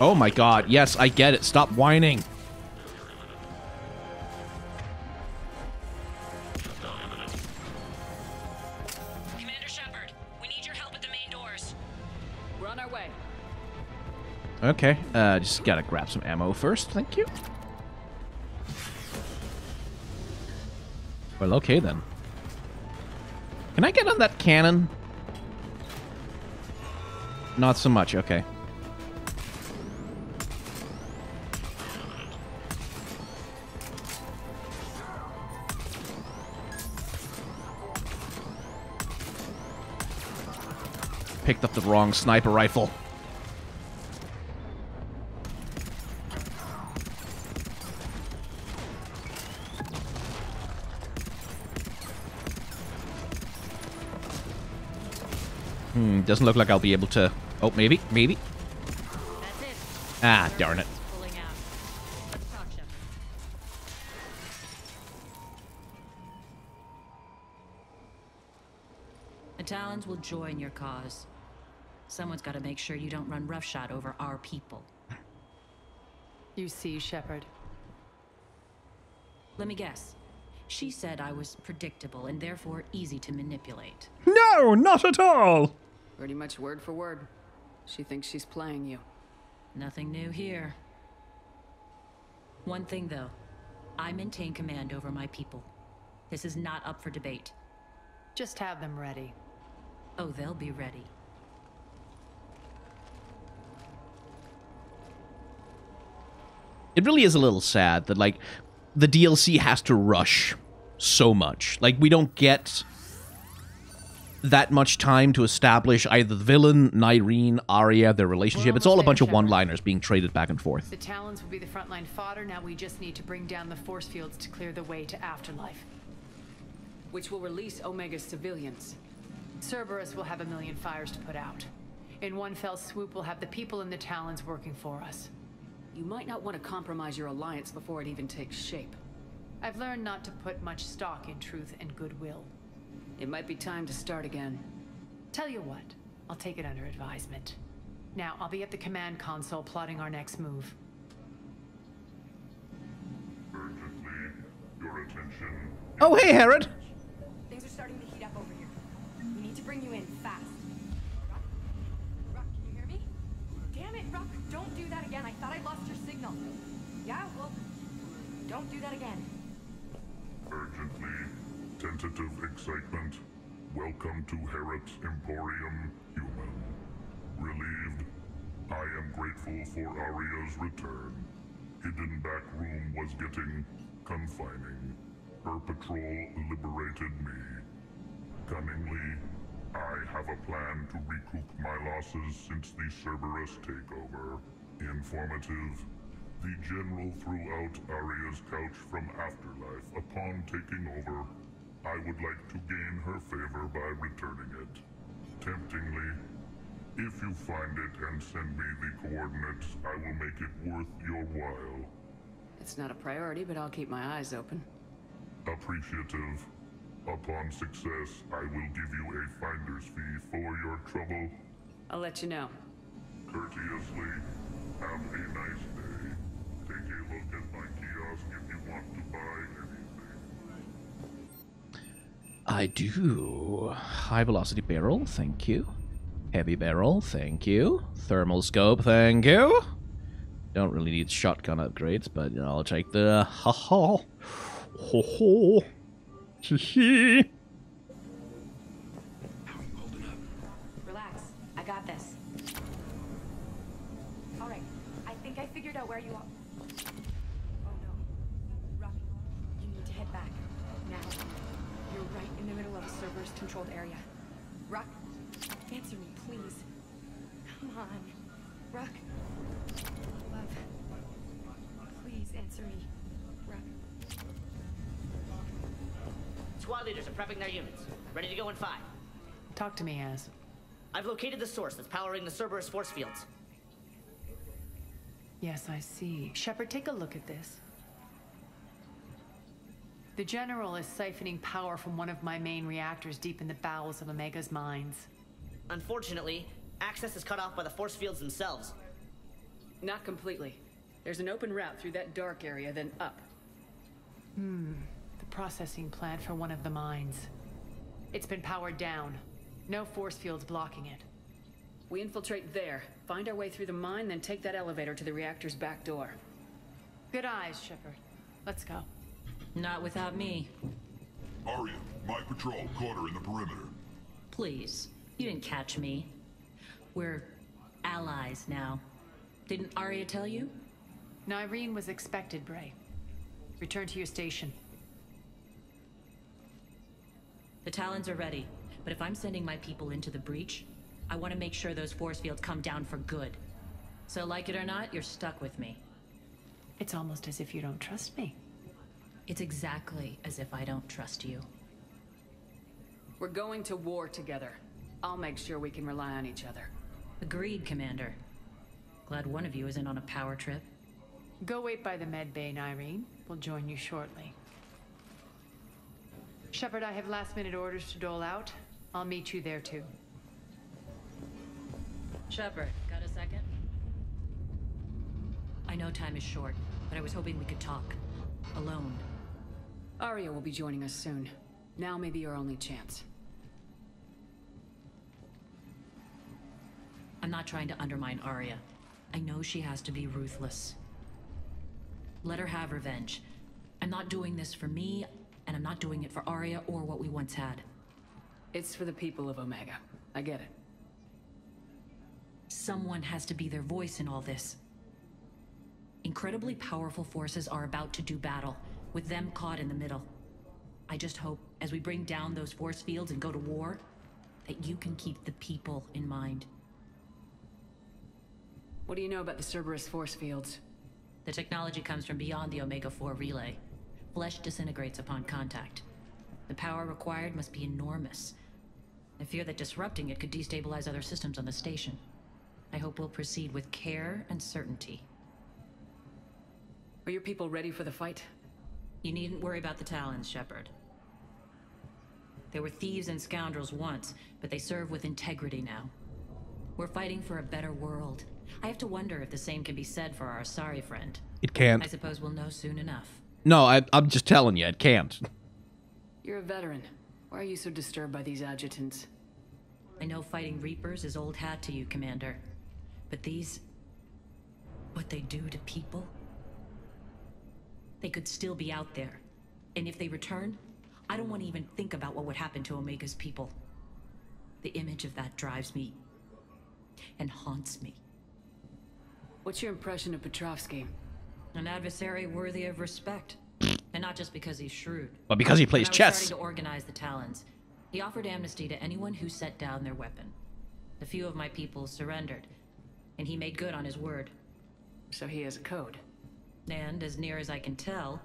Oh my god, yes, I get it. Stop whining. Commander Shepard, we need your help at the main doors. We're on our way. Okay, uh, just gotta grab some ammo first, thank you. Well, okay then. Can I get on that cannon? Not so much, okay. Picked up the wrong sniper rifle. Hmm, doesn't look like I'll be able to... Oh, maybe, maybe. That's it. Ah, darn it. The Talons will join your cause. Someone's got to make sure you don't run roughshod over our people. You see, Shepard. Let me guess. She said I was predictable and therefore easy to manipulate. No, not at all! Pretty much word for word. She thinks she's playing you. Nothing new here. One thing, though. I maintain command over my people. This is not up for debate. Just have them ready. Oh, they'll be ready. It really is a little sad that, like, the D L C has to rush so much. Like, we don't get that much time to establish either the villain, Nyreen, Aria, their relationship. It's all a bunch of one-liners being traded back and forth. The Talons will be the frontline fodder. Now we just need to bring down the force fields to clear the way to Afterlife, which will release Omega's civilians. Cerberus will have a million fires to put out. In one fell swoop, we'll have the people in the Talons working for us. You might not want to compromise your alliance before it even takes shape. I've learned not to put much stock in truth and goodwill. It might be time to start again. Tell you what, I'll take it under advisement. Now, I'll be at the command console plotting our next move. Urgently, your attention. Oh, hey, Harrot! Things are starting to heat up over here. We need to bring you in fast. Rock, Rock, can you hear me? Damn it, Rock, don't do that again. I thought I lost your signal. Yeah, well, don't do that again. Urgently, tentative excitement. Welcome to Harrot's Emporium, human. Relieved, I am grateful for Aria's return. Hidden back room was getting confining. Her patrol liberated me. Cunningly, I have a plan to recoup my losses since the Cerberus takeover. Informative, the General threw out Aria's couch from Afterlife upon taking over. I would like to gain her favor by returning it. Temptingly, if you find it and send me the coordinates, I will make it worth your while. It's not a priority, but I'll keep my eyes open. Appreciative. Upon success, I will give you a finder's fee for your trouble. I'll let you know. Courteously, have a nice day. Take a look at my kiosk if you want to buy anything. I do. High velocity barrel, thank you. Heavy barrel, thank you. Thermal scope, thank you. Don't really need shotgun upgrades, but you know, I'll take the ha ha. Ho ho. Hee. Relax, I got this. All right, I think I figured out where you are. Oh no, Rocky, you need to head back now. You're right in the middle of a Cerberus controlled area. Rock, answer me, please. Come on, Rock. Love, please answer me. Squad leaders are prepping their units. Ready to go in five. Talk to me, Az. I've located the source that's powering the Cerberus force fields. Yes, I see. Shepard, take a look at this. The General is siphoning power from one of my main reactors deep in the bowels of Omega's mines. Unfortunately, access is cut off by the force fields themselves. Not completely. There's an open route through that dark area, then up. Hmm. Processing plant for one of the mines. It's been powered down. No force fields blocking it. We infiltrate there, find our way through the mine, then take that elevator to the reactor's back door. Good eyes, Shepard. Let's go. Not without me. Aria, my patrol, corner in the perimeter. Please, you didn't catch me. We're allies now. Didn't Aria tell you? Nyreen was expected, Bray. Return to your station. The Talons are ready, but if I'm sending my people into the breach, I want to make sure those force fields come down for good. So like it or not, you're stuck with me. It's almost as if you don't trust me. It's exactly as if I don't trust you. We're going to war together. I'll make sure we can rely on each other. Agreed, Commander. Glad one of you isn't on a power trip. Go wait by the med bay, Nyreen. We'll join you shortly. Shepard, I have last-minute orders to dole out. I'll meet you there, too. Shepard, got a second? I know time is short, but I was hoping we could talk. Alone. Aria will be joining us soon. Now may be your only chance. I'm not trying to undermine Aria. I know she has to be ruthless. Let her have revenge. I'm not doing this for me. And I'm not doing it for Aria or what we once had. It's for the people of Omega. I get it. Someone has to be their voice in all this. Incredibly powerful forces are about to do battle, with them caught in the middle. I just hope, as we bring down those force fields and go to war, that you can keep the people in mind. What do you know about the Cerberus force fields? The technology comes from beyond the Omega four relay. Flesh disintegrates upon contact. The power required must be enormous. I fear that disrupting it could destabilize other systems on the station. I hope we'll proceed with care and certainty. Are your people ready for the fight? You needn't worry about the Talons, Shepard. They were thieves and scoundrels once, but they serve with integrity now. We're fighting for a better world. I have to wonder if the same can be said for our sorry friend. It can't. I suppose we'll know soon enough. No, I, I'm just telling you, it can't. You're a veteran. Why are you so disturbed by these adjutants? I know fighting Reapers is old hat to you, Commander. But these... what they do to people? They could still be out there. And if they return, I don't want to even think about what would happen to Omega's people. The image of that drives me... and haunts me. What's your impression of Petrovsky? An adversary worthy of respect. And not just because he's shrewd. But because he plays chess. Starting to organize the Talons. He offered amnesty to anyone who set down their weapon. A few of my people surrendered. And he made good on his word. So he has a code. And, as near as I can tell,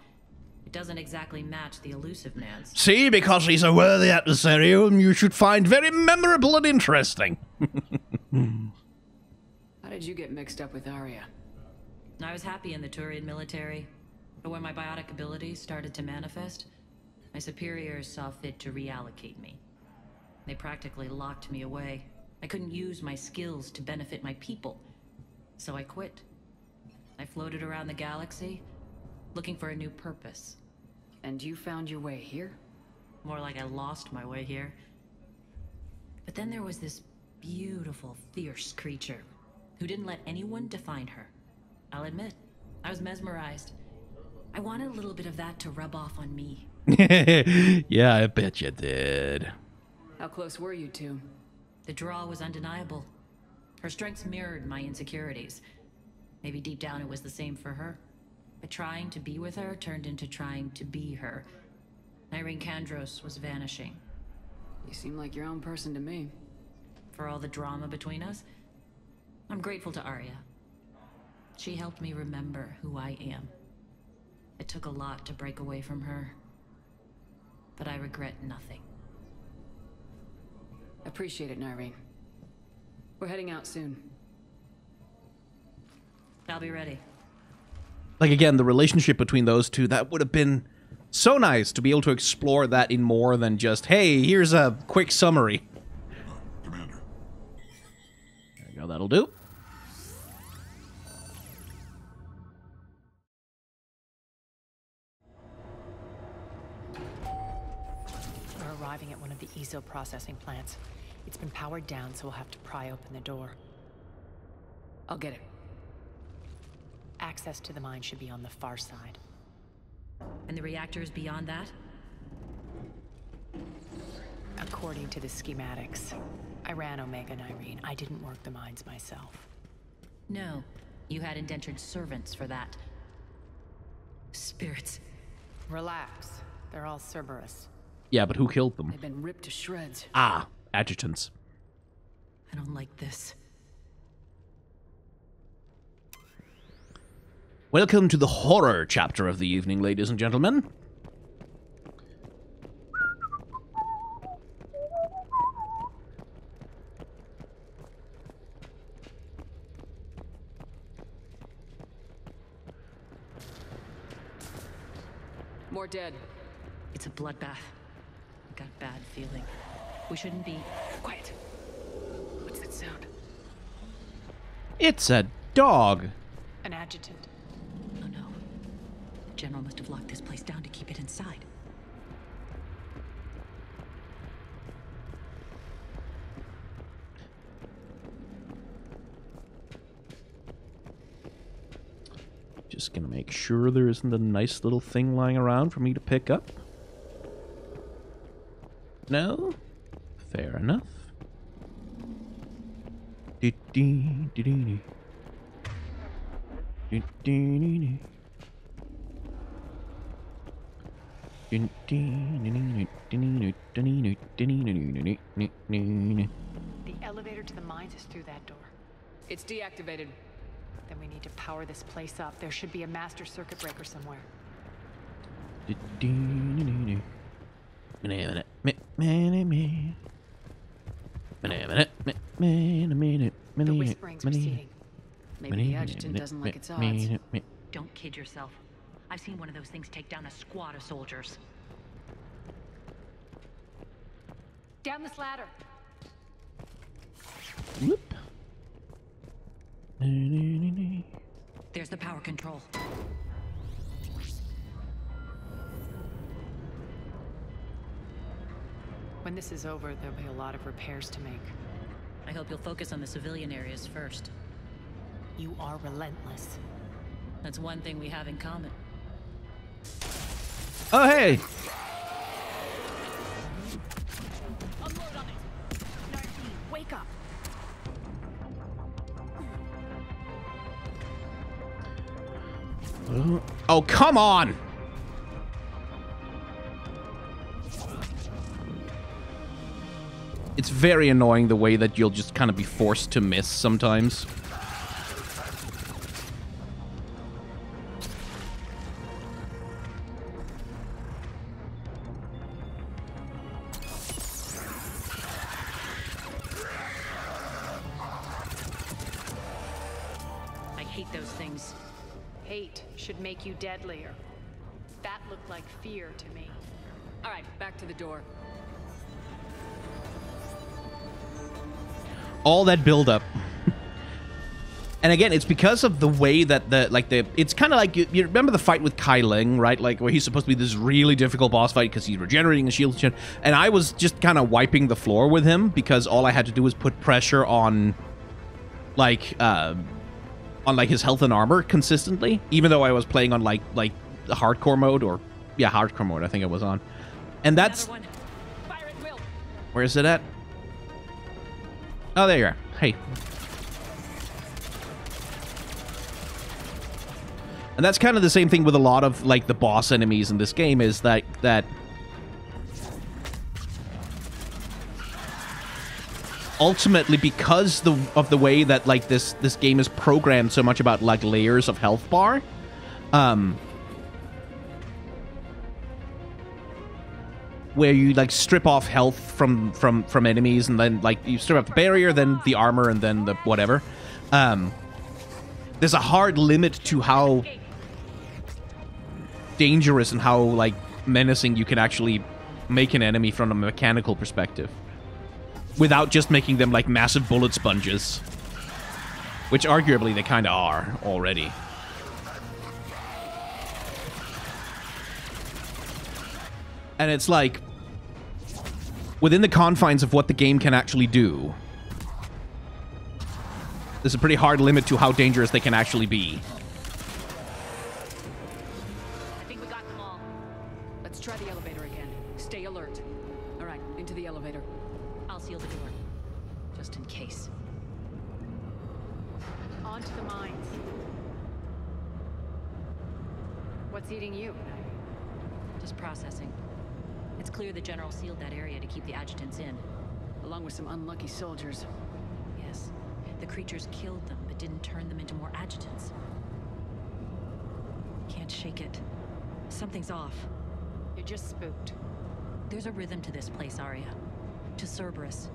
it doesn't exactly match the elusive man's. See, because he's a worthy adversary, you should find very memorable and interesting. How did you get mixed up with Aria? I was happy in the Turian military, but when my biotic abilities started to manifest, my superiors saw fit to reallocate me. They practically locked me away. I couldn't use my skills to benefit my people, so I quit. I floated around the galaxy, looking for a new purpose. And you found your way here? More like I lost my way here. But then there was this beautiful, fierce creature who didn't let anyone define her. I'll admit, I was mesmerized. I wanted a little bit of that to rub off on me. Yeah, I bet you did. How close were you two? The draw was undeniable. Her strengths mirrored my insecurities. Maybe deep down it was the same for her. But trying to be with her turned into trying to be her. Nyreen Kandros was vanishing. You seem like your own person to me. For all the drama between us, I'm grateful to Aria. She helped me remember who I am. It took a lot to break away from her, but I regret nothing. Appreciate it, Nyreen. We're heading out soon. I'll be ready. Like, again, the relationship between those two, that would have been so nice to be able to explore that in more than just, hey, here's a quick summary. Commander. There you go, that'll do. Arriving at one of the E Z O processing plants. It's been powered down, so we'll have to pry open the door. I'll get it. Access to the mine should be on the far side. And the reactor is beyond that? According to the schematics. I ran Omega, Nyreen. I didn't work the mines myself. No, you had indentured servants for that. Spirits. Relax. They're all Cerberus. Yeah, but who killed them? They've been ripped to shreds. Ah, adjutants. I don't like this. Welcome to the horror chapter of the evening, ladies and gentlemen. More dead. It's a bloodbath. I got a bad feeling. We shouldn't be... Quiet. What's that sound? It's a dog. An adjutant. General must have locked this place down to keep it inside. Just gonna make sure there isn't a nice little thing lying around for me to pick up. No? Fair enough. De -de -de -de -de. De -de -de -de. The elevator to the mines is through that door. It's deactivated. Then we need to power this place up. There should be a master circuit breaker somewhere. The whispering's receding. Maybe the adjutant doesn't like its odds. Don't kid yourself. I've seen one of those things take down a squad of soldiers. Down this ladder. Whoop. There's the power control. When this is over, there'll be a lot of repairs to make. I hope you'll focus on the civilian areas first. You are relentless. That's one thing we have in common. Oh, hey! Unload on it! Nyreen, wake up! Oh, come on! It's very annoying the way that you'll just kind of be forced to miss sometimes. I hate those things. Hate should make you deadlier. That looked like fear to me. All right, back to the door. All that buildup, and again, it's because of the way that the like the it's kind of like you, you remember the fight with Kai Leng, right? Like where he's supposed to be this really difficult boss fight because he's regenerating his shield, and I was just kind of wiping the floor with him because all I had to do was put pressure on, like, uh, on like his health and armor consistently, even though I was playing on like like hardcore mode or yeah hardcore mode I think I was on, and that's Fire at will. Where is it at? Oh, there you are. Hey. And that's kind of the same thing with a lot of, like, the boss enemies in this game, is that... that ultimately, because the, of the way that, like, this, this game is programmed so much about, like, layers of health bar... Um... where you like strip off health from from from enemies, and then like you strip off the barrier, then the armor, and then the whatever. Um, there's a hard limit to how dangerous and how like menacing you can actually make an enemy from a mechanical perspective, without just making them like massive bullet sponges, which arguably they kind of are already. And it's like, within the confines of what the game can actually do, there's a pretty hard limit to how dangerous they can actually be. I think we got them all. Let's try the elevator again. Stay alert. All right, into the elevator. I'll seal the door, just in case. On to the mines. What's eating you? Just processing. It's clear the general sealed that area to keep the adjutants in. Along with some unlucky soldiers. Yes. The creatures killed them, but didn't turn them into more adjutants. Can't shake it. Something's off. You're just spooked. There's a rhythm to this place, Aria. To Cerberus.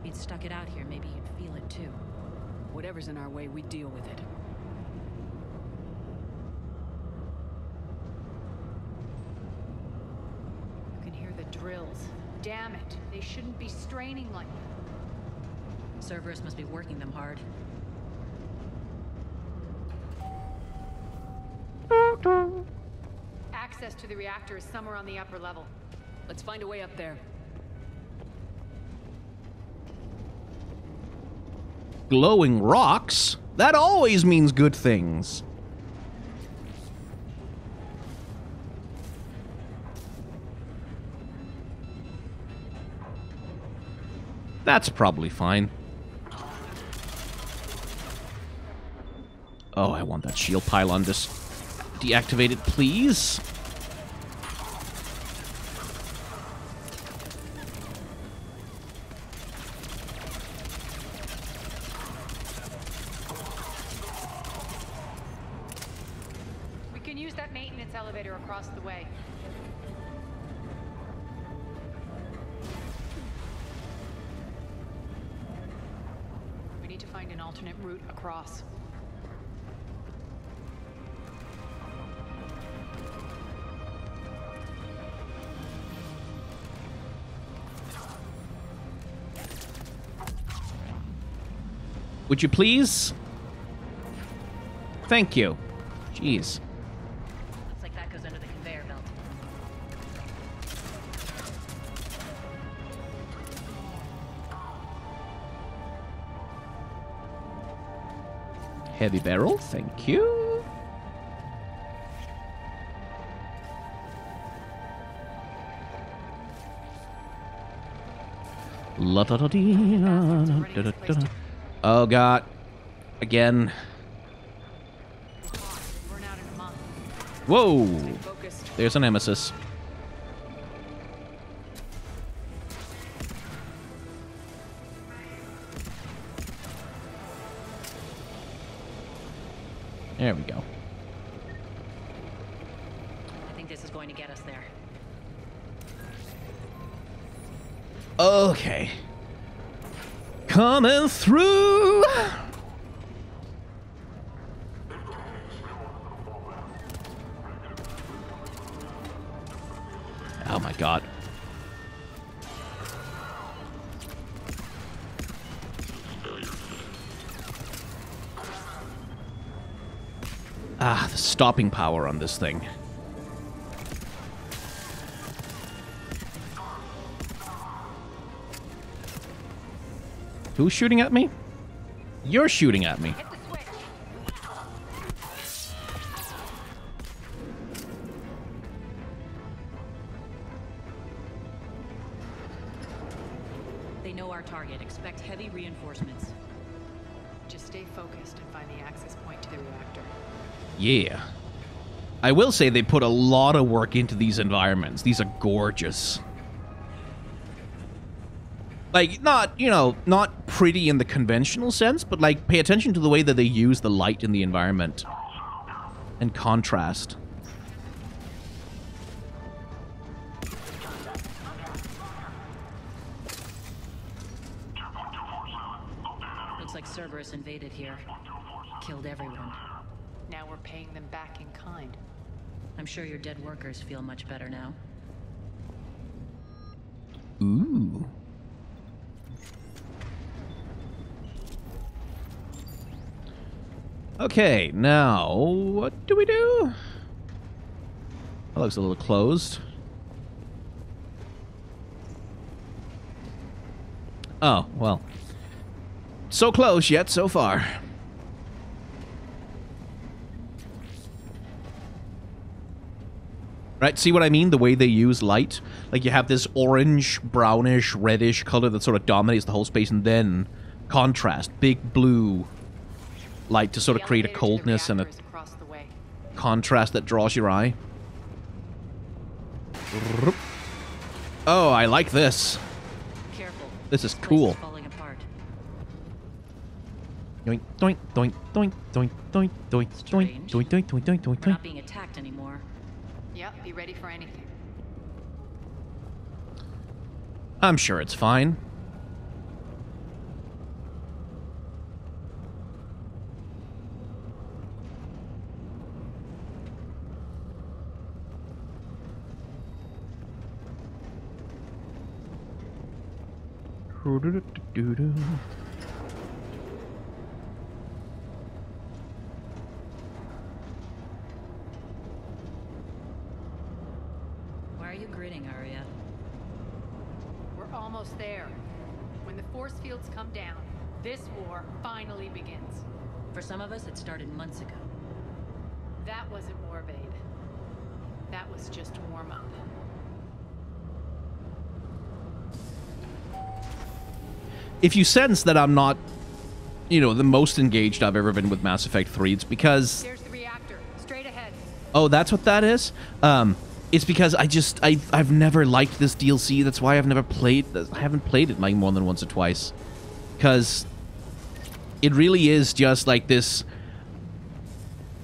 If you'd stuck it out here, maybe you'd feel it too. Whatever's in our way, we deal with it. Drills. Damn it. They shouldn't be straining like that. Cerberus must be working them hard. Access to the reactor is somewhere on the upper level. Let's find a way up there. Glowing rocks? That always means good things. That's probably fine. Oh, I want that shield pylon just deactivated, please. We can use that maintenance elevator across the way. Alternate route across. Would you please? Thank you. Jeez. Looks like that goes under the conveyor belt. Heavy barrel, thank you. La da da dee da da da da. Oh god. Again. Whoa! There's a nemesis. There we go. I think this is going to get us there. Okay. Coming through! Oh my god. Ah, the stopping power on this thing. Who's shooting at me? You're shooting at me. Yeah. I will say they put a lot of work into these environments. These are gorgeous. Like, not, you know, not pretty in the conventional sense, but, like, pay attention to the way that they use the light in the environment. And contrast. Looks like Cerberus invaded here. Killed everyone. Now we're paying them back in kind. I'm sure your dead workers feel much better now. Ooh. Okay, now what do we do? That looks a little closed. Oh, well. So close, yet so far. Right, see what I mean? The way they use light. Like, you have this orange, brownish, reddish color that sort of dominates the whole space, and then contrast. Big blue light to sort of create a coldness and a contrast that draws your eye. Oh, I like this. This is cool. Doink, doink, doink, doink, doink, doink, doink, doink, doink, doink, doink, doink, doink. We're not being attacked anymore. Yep, be ready for anything. I'm sure it's fine. Are you grinning, Aria? We're almost there. When the force fields come down, this war finally begins. For some of us, it started months ago. That wasn't war, babe. That was just warm-up. If you sense that I'm not, you know, the most engaged I've ever been with Mass Effect three, it's because... There's the reactor. Straight ahead. Oh, that's what that is? Um... It's because I just, I, I've never liked this D L C. That's why I've never played this. I haven't played it like more than once or twice. Because it really is just like this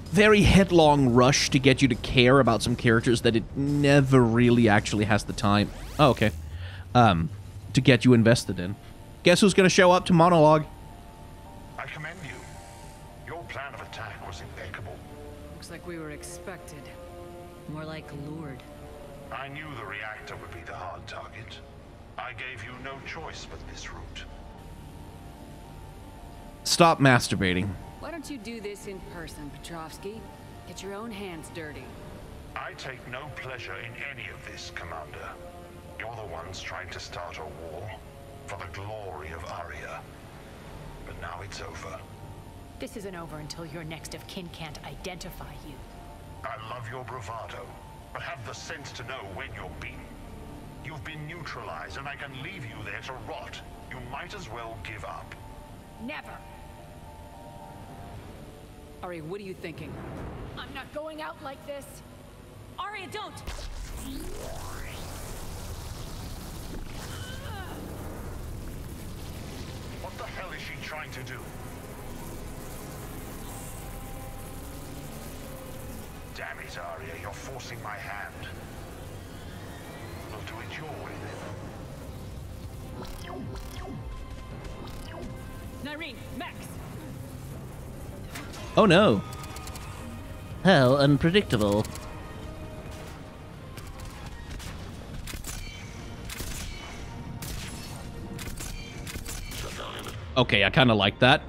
very headlong rush to get you to care about some characters that it never really actually has the time. Oh, okay. Um, to get you invested in. Guess who's going to show up to monologue? I commend you. Your plan of attack was impeccable. Looks like we were expected. More like lured. I knew the reactor would be the hard target. I gave you no choice but this route. Stop masturbating. Why don't you do this in person, Petrovsky? Get your own hands dirty. I take no pleasure in any of this, Commander. You're the ones trying to start a war for the glory of Aria. But now it's over. This isn't over until your next of kin can't identify you. I love your bravado, but have the sense to know when you're beaten. You've been neutralized, and I can leave you there to rot. You might as well give up. Never! Aria, what are you thinking? I'm not going out like this! Aria, don't! What the hell is she trying to do? Damn it, Aria, you're forcing my hand. We'll do it your way, then. Nyreen, Max! Oh no! How unpredictable. Okay, I kind of like that.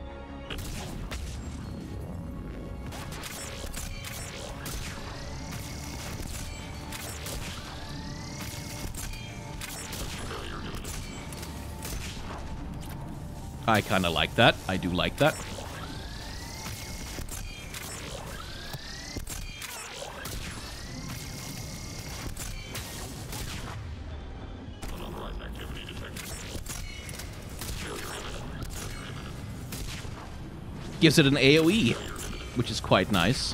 I kind of like that. I do like that. Gives it an AoE, which is quite nice.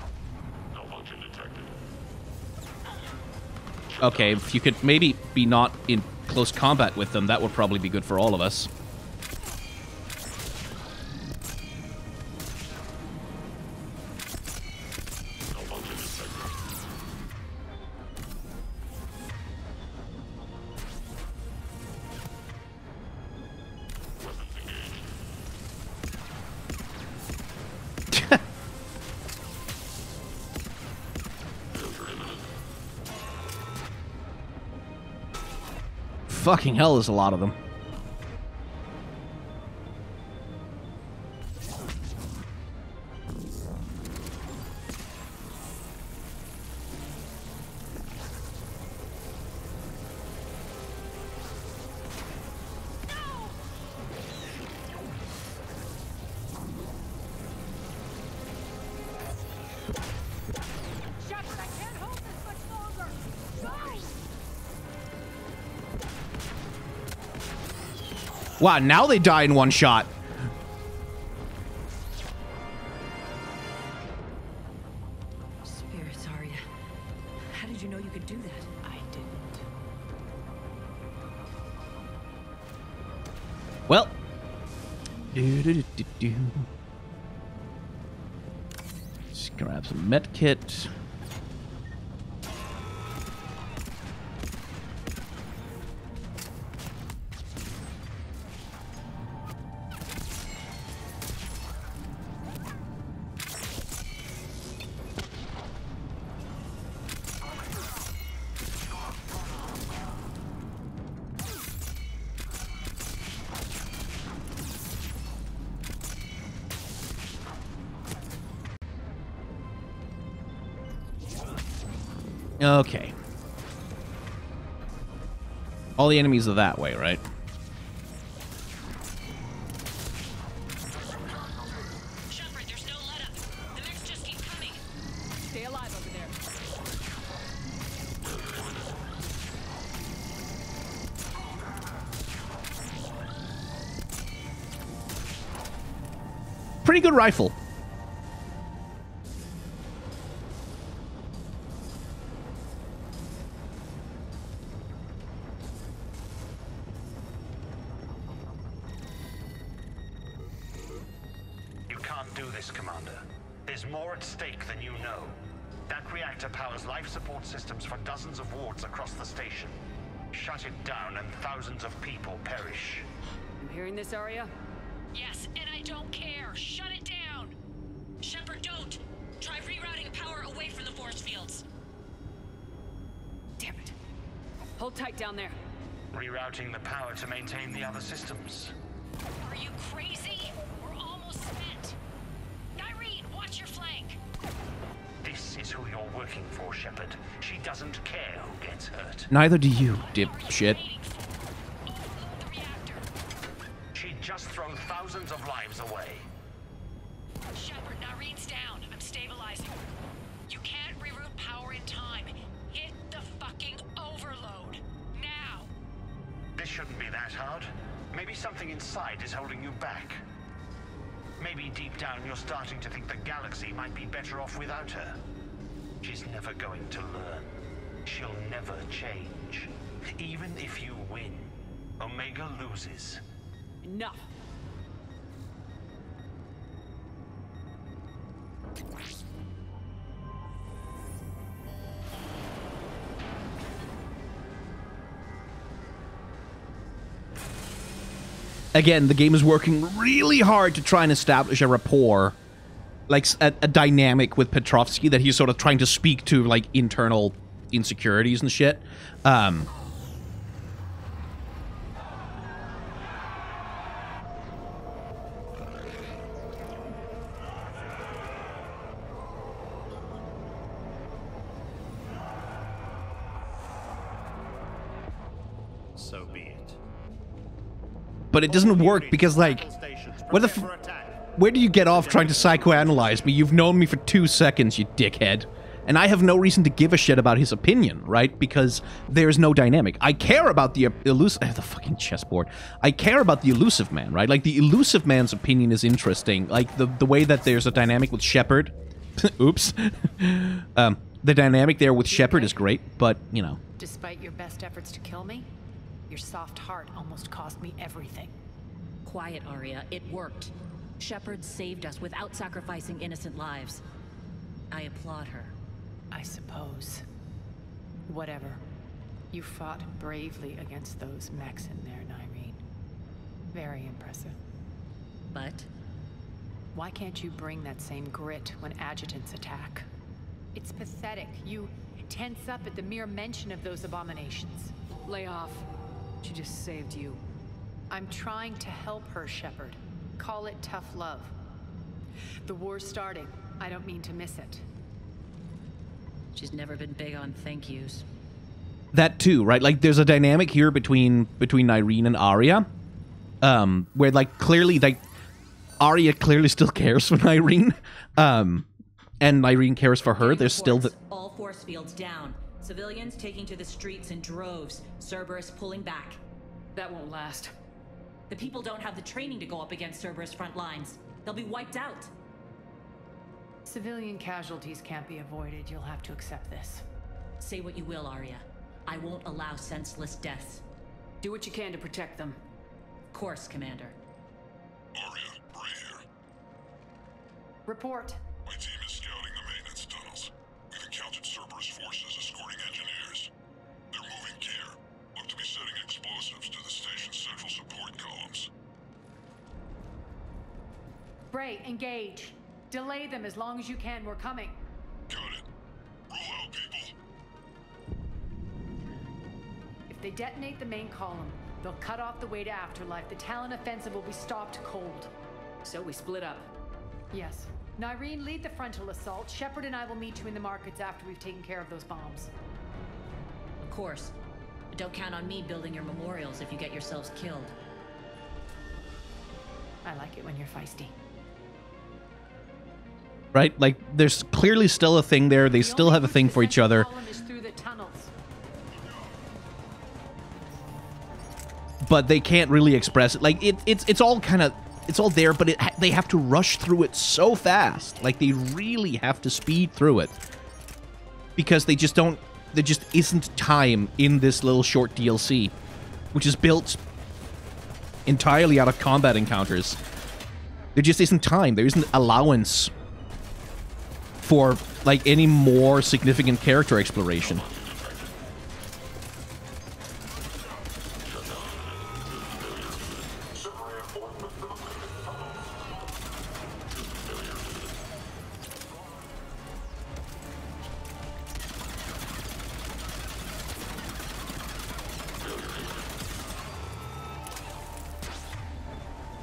Okay, if you could maybe be not in close combat with them, that would probably be good for all of us. Fucking hell, there's a lot of them. Wow, now they die in one shot. Spirits, Aria. How did you know you could do that? I didn't. Well. Just grab some med kit. Okay. All the enemies are that way, right? Shepard, there's no let up. The mechs just keep coming. Stay alive over there. Pretty good rifle. Systems. Are you crazy? We're almost spent. Nyreen, looking for, Shepard. She doesn't care who gets hurt. Neither do you, dipshit. She'd just thrown thousands of lives away. Shepard, Nyrene's down. I'm stabilizing. You can't reroute power in time. Hit the fucking overload. Now! This shouldn't be that hard. Maybe something inside is holding you back. Maybe deep down you're starting to think the galaxy might be better off without her. She's never going to learn. She'll never change. Even if you win, Omega loses. Enough! Again, the game is working really hard to try and establish a rapport, like a, a dynamic with Petrovsky that he's sort of trying to speak to, like, internal insecurities and shit. Um, But it doesn't work because, like, where the f where do you get off trying to psychoanalyze me? You've known me for two seconds, you dickhead. And I have no reason to give a shit about his opinion, right? Because there's no dynamic. I care about the elusive... the fucking chessboard. I care about the elusive man, right? Like, the elusive man's opinion is interesting. Like, the, the way that there's a dynamic with Shepard... Oops. um, the dynamic there with Shepard is great, but, you know... Despite your best efforts to kill me? Your soft heart almost cost me everything. Quiet, Aria. It worked. Shepard saved us without sacrificing innocent lives. I applaud her. I suppose. Whatever. You fought bravely against those mechs in there, Nyreen. Very impressive. But? Why can't you bring that same grit when adjutants attack? It's pathetic. You tense up at the mere mention of those abominations. Lay off. She just saved you. I'm trying to help her, Shepard. Call it tough love. The war's starting. I don't mean to miss it. She's never been big on thank yous. That too, right? Like, there's a dynamic here between between Nyreen and Aria, um, where, like, clearly, like, Aria clearly still cares for Nyreen, um, and Nyreen cares for her. There's still the all force fields down. Civilians taking to the streets in droves. Cerberus pulling back. That won't last. The people don't have the training to go up against Cerberus front lines. They'll be wiped out. Civilian casualties can't be avoided. You'll have to accept this. Say what you will, Aria. I won't allow senseless deaths. Do what you can to protect them. Of course, Commander. Aria, we're here. Report. My team is scouting the maintenance tunnels. We've encountered Cerberus forces escorting engineers. They're moving gear. Look to be setting explosives to the station's central support columns. Bray, engage. Delay them as long as you can. We're coming. Got it. Roll out, people. If they detonate the main column, they'll cut off the way to Afterlife. The Talon offensive will be stopped cold. So we split up. Yes. Nyreen, lead the frontal assault. Shepard and I will meet you in the markets after we've taken care of those bombs. Of course. But don't count on me building your memorials if you get yourselves killed. I like it when you're feisty. Right? Like, there's clearly still a thing there. They still have a thing for each other. But they can't really express it. Like, it, it's, it's all kind of... It's all there, but it, they have to rush through it so fast. Like, they really have to speed through it. Because they just don't... There just isn't time in this little short D L C. Which is built entirely out of combat encounters. There just isn't time. There isn't allowance for, like, any more significant character exploration.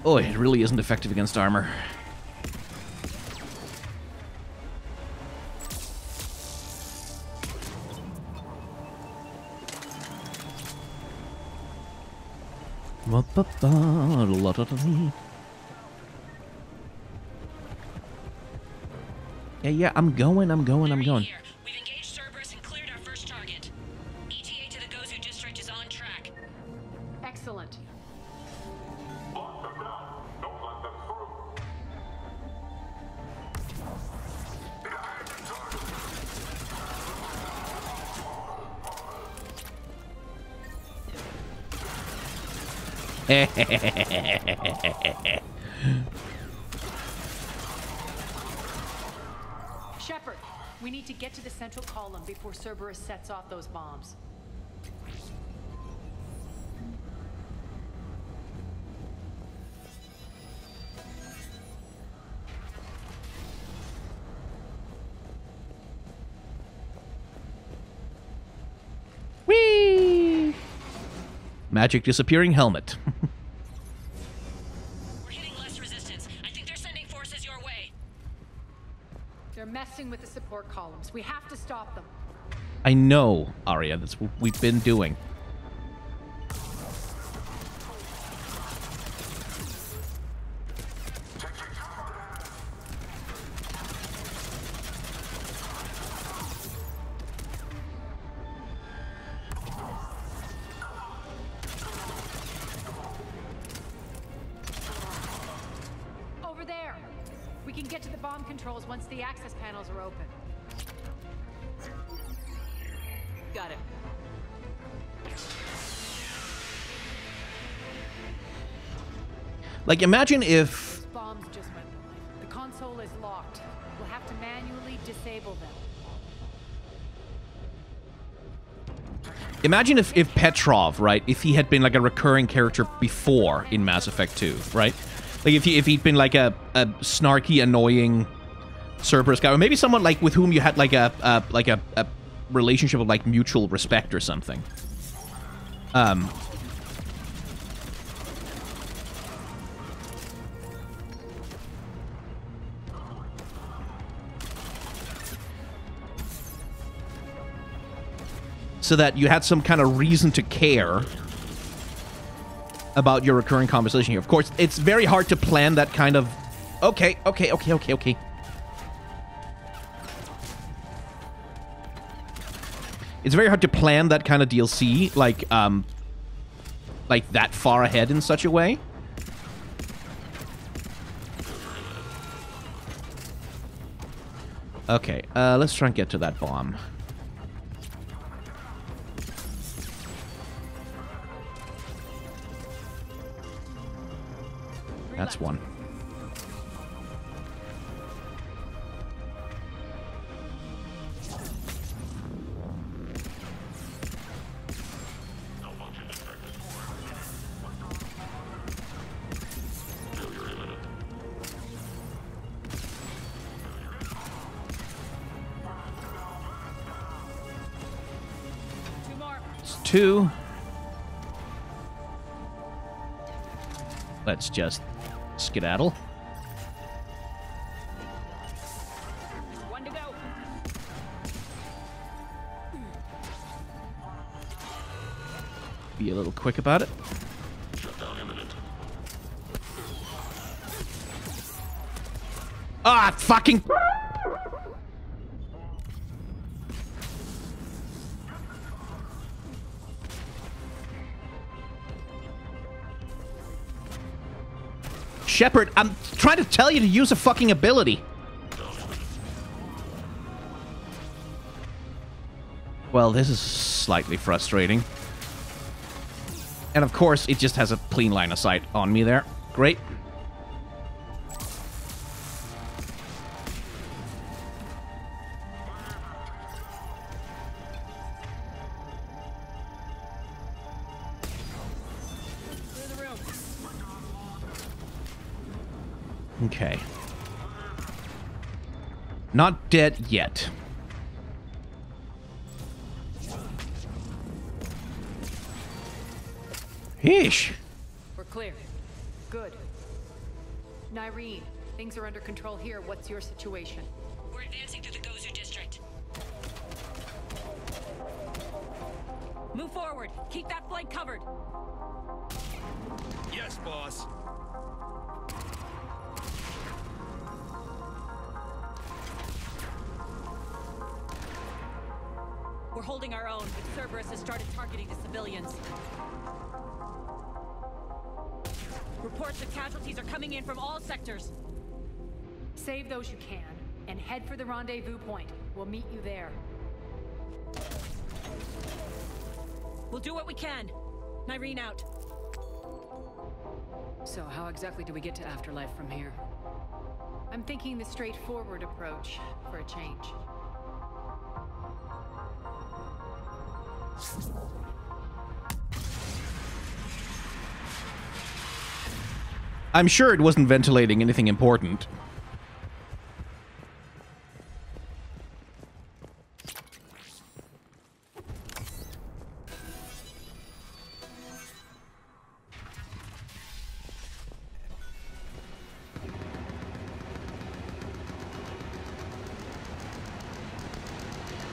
Oh, it really isn't effective against armor. Yeah, yeah, I'm going, I'm going, I'm going. We've engaged Cerberus and cleared our first target. E T A to the Gozu district is on track. Excellent. Lock them down. Don't let them through. Shepard, we need to get to the central column before Cerberus sets off those bombs. Whee! Magic disappearing helmet. Messing with the support columns. We have to stop them. I know, Aria. That's what we've been doing. Over there. We can get to the bomb controls once the access panels are open. Got it. Like, imagine if... bombs just went by. The console is locked. We'll have to manually disable them. Imagine if, if Petrov, right, if he had been like a recurring character before in Mass Effect two, right? Like, if, he, if he'd been, like, a, a snarky, annoying Cerberus guy, or maybe someone, like, with whom you had, like, a, a like a, a relationship of, like, mutual respect or something. Um. So that you had some kind of reason to care about your recurring conversation here. Of course, it's very hard to plan that kind of... Okay, okay, okay, okay, okay. It's very hard to plan that kind of D L C, like, um... like, that far ahead in such a way. Okay, uh, let's try and get to that bomb. That's one. It's two. Let's just... skedaddle. One to go. Be a little quick about it. Shutdown imminent. Ah, fucking. Shepard, I'm trying to tell you to use a fucking ability. Well, this is slightly frustrating. And of course, it just has a clean line of sight on me there. Great. Okay. Not dead yet. Heesh. We're clear. Good. Nyreen, things are under control here. What's your situation? We're advancing through the Gozu district. Move forward. Keep that flank covered. Yes, boss. We're holding our own, but Cerberus has started targeting the civilians. Reports of casualties are coming in from all sectors. Save those you can, and head for the rendezvous point. We'll meet you there. We'll do what we can. Nyreen out. So how exactly do we get to Afterlife from here? I'm thinking the straightforward approach, for a change. I'm sure it wasn't ventilating anything important.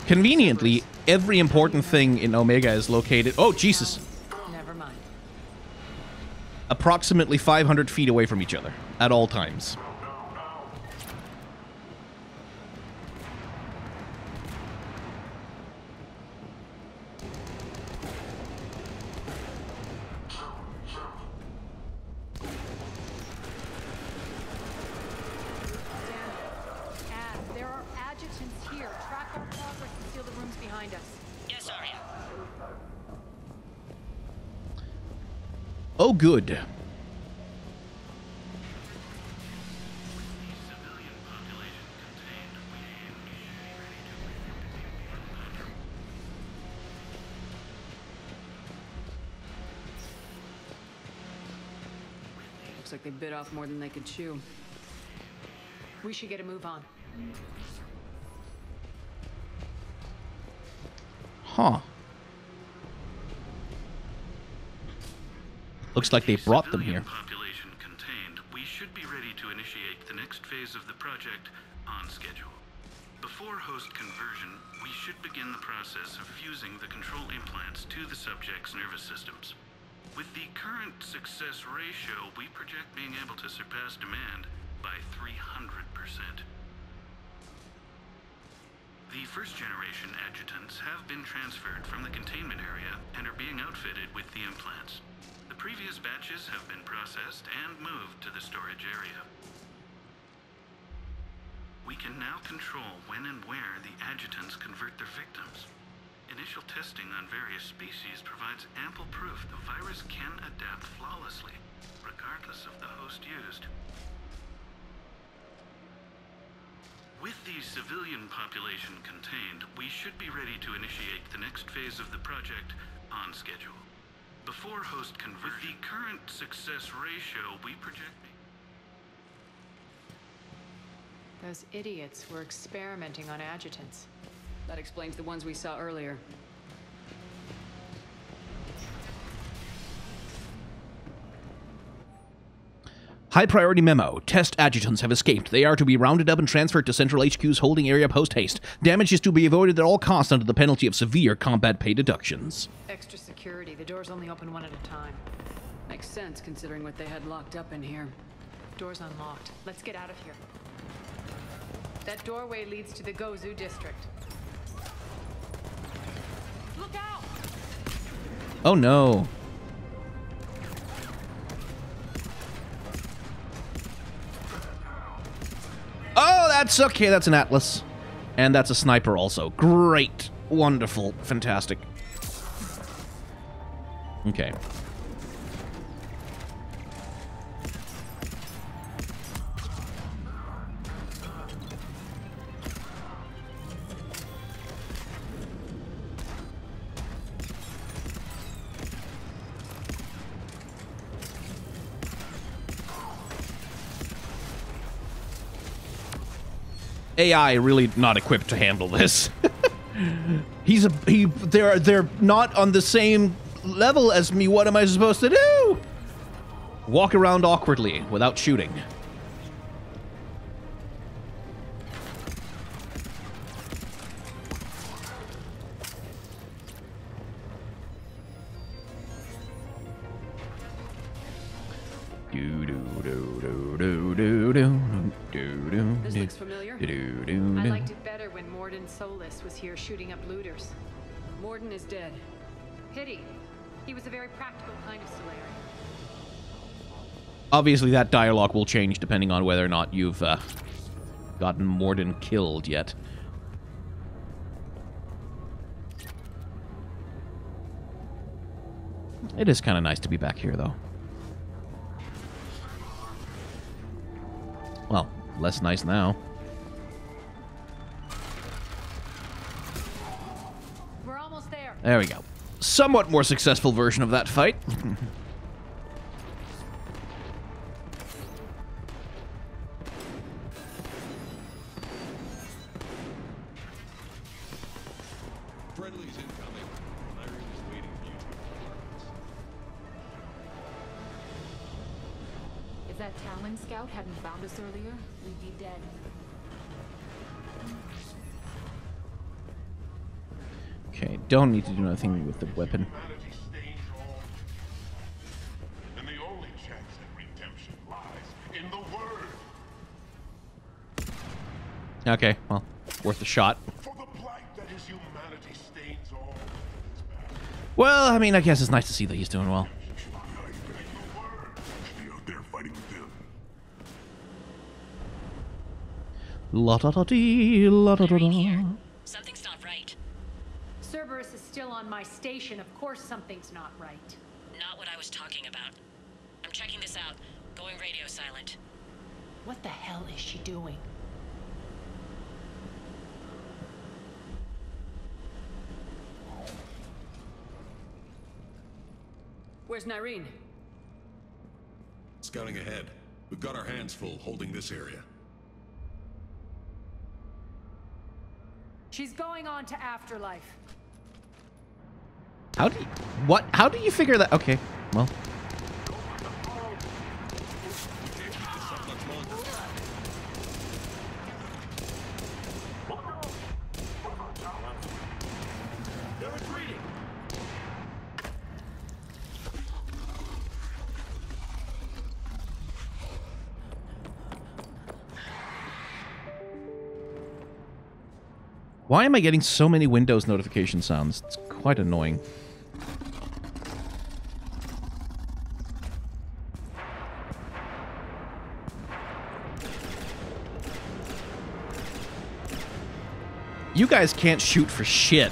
Conveniently, every important thing in Omega is located... Oh, Jesus! Never mind. Approximately five hundred feet away from each other, at all times. Oh, good. Looks like they bit off more than they could chew. We should get a move on. Huh. Looks like they brought them here. Population contained, we should be ready to initiate the next phase of the project on schedule. Before host conversion, we should begin the process of fusing the control implants to the subject's nervous systems. With the current success ratio, we project being able to surpass demand by three hundred percent. The first-generation adjutants have been transferred from the containment area and are being outfitted with the implants. The previous batches have been processed and moved to the storage area. We can now control when and where the adjutants convert their victims. Initial testing on various species provides ample proof the virus can adapt flawlessly, regardless of the host used. With the civilian population contained, we should be ready to initiate the next phase of the project on schedule. Before host conversion, with the current success ratio, we project... Those idiots were experimenting on adjutants. That explains the ones we saw earlier. High priority memo. Test adjutants have escaped. They are to be rounded up and transferred to Central H Q's holding area post-haste. Damage is to be avoided at all costs under the penalty of severe combat pay deductions. Extra security. The doors only open one at a time. Makes sense considering what they had locked up in here. Doors unlocked. Let's get out of here. That doorway leads to the Gozu district. Look out! Oh no. Oh, that's okay. That's an Atlas. And that's a sniper also. Great. Wonderful. Fantastic. Okay. A I really not equipped to handle this. He's a he. They're they're not on the same level as me. What am I supposed to do? Walk around awkwardly without shooting. Do do do do do do do do do. This looks familiar. I liked it better when Mordin Solus was here shooting up looters. Mordin is dead. Pity. He was a very practical kind of Solarian. Obviously, that dialogue will change depending on whether or not you've uh, gotten Mordin killed yet. It is kind of nice to be back here, though. Well, less nice now. We're almost there. There we go. Somewhat more successful version of that fight. Don't need to do nothing with the weapon. And the only chance at redemption lies in the word. Okay, well, worth a shot. For the blight that is humanity stains all. Well, I mean, I guess it's nice to see that he's doing well. La da da dee, la da da da. Cerberus is still on my station. Of course something's not right. Not what I was talking about. I'm checking this out. Going radio silent. What the hell is she doing? Where's Nyreen? Scouting ahead. We've got our hands full holding this area. She's going on to Afterlife. How do you, what? How do you figure that? Okay, well. Why am I getting so many Windows notification sounds? It's quite annoying. You guys can't shoot for shit.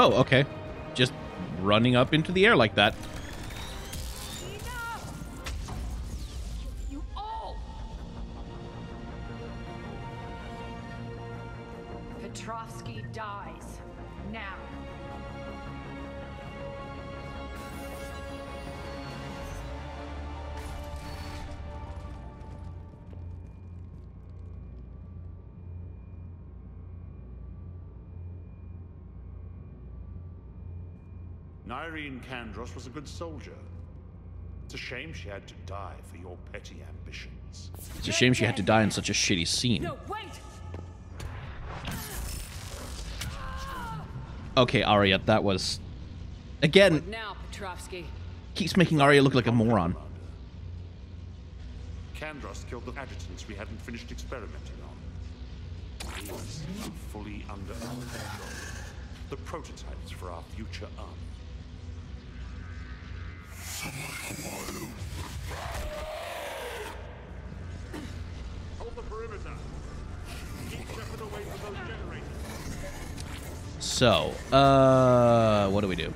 Oh, okay. Just running up into the air like that. You all. Petrovsky dies now. Nyreen Kandros was a good soldier. It's a shame she had to die for your petty ambitions. It's a shame she had to die in such a shitty scene. No, wait! Okay, Aria, that was... Again... What now, Petrovsky? Keeps making Aria look like a moron. Kandros killed the adjutants we hadn't finished experimenting on. He was fully under our control. The prototypes for our future army. Hold the perimeter. So, uh, what do we do?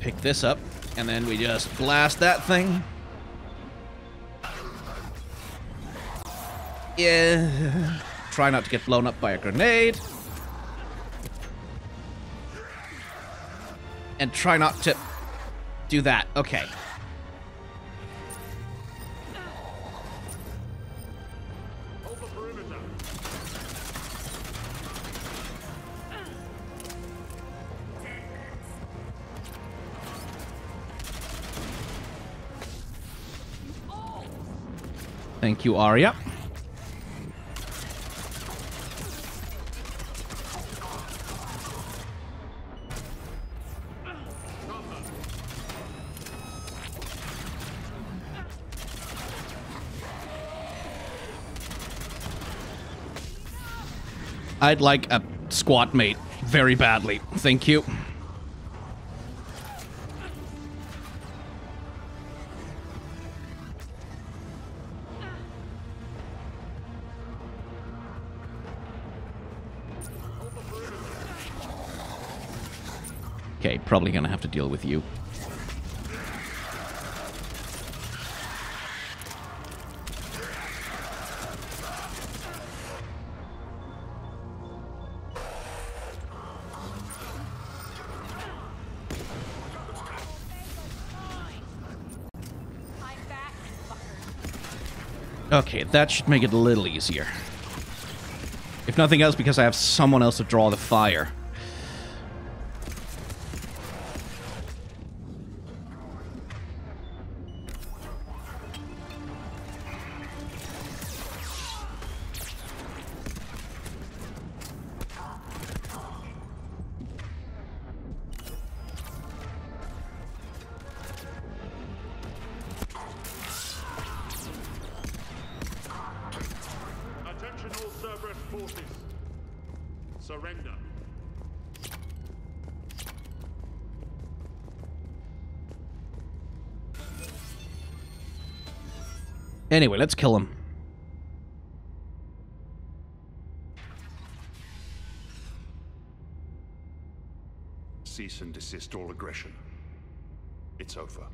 Pick this up, and then we just blast that thing. Yeah. Try not to get blown up by a grenade. And try not to do that. Okay. Thank you, Aria. I'd like a squat mate very badly. Thank you. Okay, probably gonna have to deal with you. Okay, that should make it a little easier. If nothing else, because I have someone else to draw the fire. Anyway, let's kill him. Cease and desist all aggression. It's over.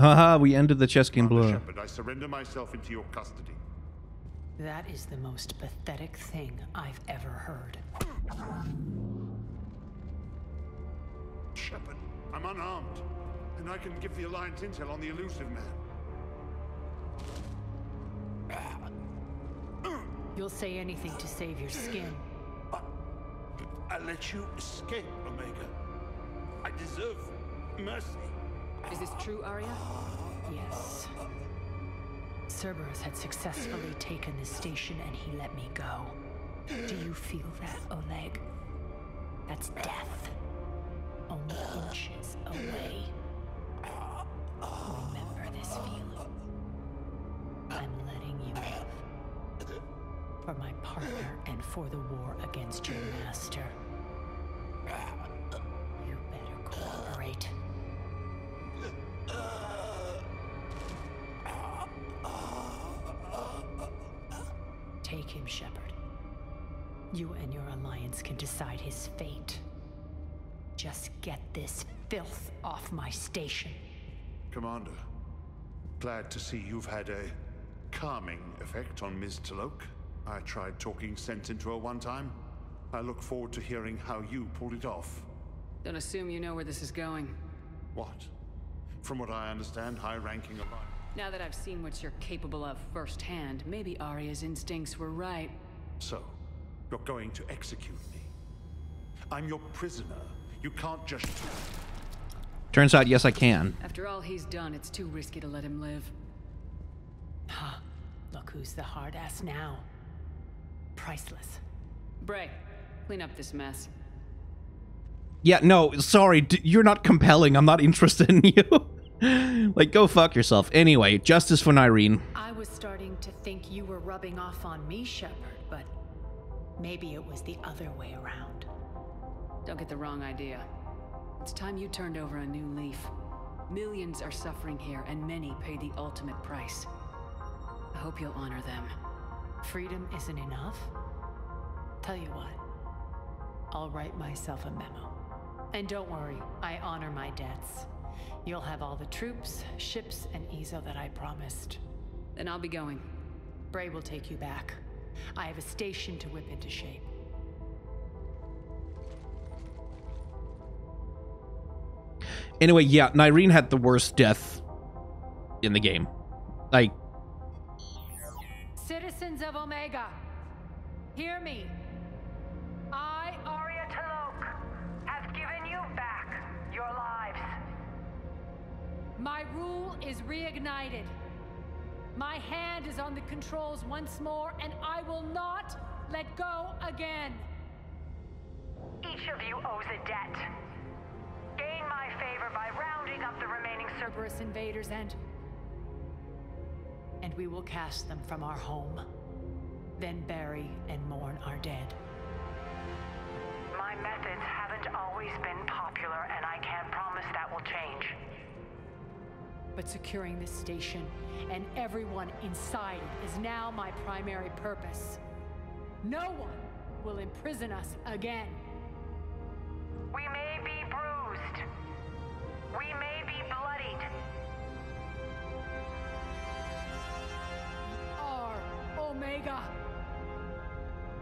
Haha, we ended the chess game blue. Shepard, I surrender myself into your custody. That is the most pathetic thing I've ever heard. Shepard, I'm unarmed, and I can give the Alliance intel on the elusive man. You'll say anything to save your skin. I let you escape, Omega. I deserve mercy. Is this true, Aria? Yes. Cerberus had successfully taken this station and he let me go. Do you feel that, Oleg? That's death. Only inches away. Remember this feeling. I'm letting you live. For my partner and for the war against your master. You better cooperate. Take him, Shepard. You and your alliance can decide his fate. Just get this filth off my station. Commander, glad to see you've had a calming effect on Miz Talok. I tried talking sense into her one time. I look forward to hearing how you pulled it off. Don't assume you know where this is going. What? From what I understand, high-ranking alliance. Now that I've seen what you're capable of firsthand, maybe Arya's instincts were right. So, you're going to execute me. I'm your prisoner. You can't just... Turns out, yes, I can. After all he's done, it's too risky to let him live. Huh. Look who's the hard ass now. Priceless. Bray, clean up this mess. Yeah, no, sorry. D- you're not compelling. I'm not interested in you. Like, go fuck yourself. Anyway, justice for Nyreen. I was starting to think you were rubbing off on me, Shepard, but Maybe it was the other way around. Don't get the wrong idea. It's time you turned over a new leaf. Millions are suffering here, and many pay the ultimate price. I hope you'll honor them. Freedom isn't enough? Tell you what, I'll write myself a memo. And don't worry, I honor my debts. You'll have all the troops, ships, and E Z O that I promised. Then I'll be going. Bray will take you back. I have a station to whip into shape. Anyway, yeah, Nyreen had the worst death in the game. Like... Citizens of Omega, hear me. I, Aria, have given you back your lives. My rule is reignited. My hand is on the controls once more, and I will not let go again. Each of you owes a debt. Gain my favor by rounding up the remaining Cerberus invaders, and... and we will cast them from our home. Then bury and mourn our dead. My methods haven't always been popular, and I can't promise that will change. But securing this station and everyone inside it is now my primary purpose. No one will imprison us again. We may be bruised. We may be bloodied. We are Omega.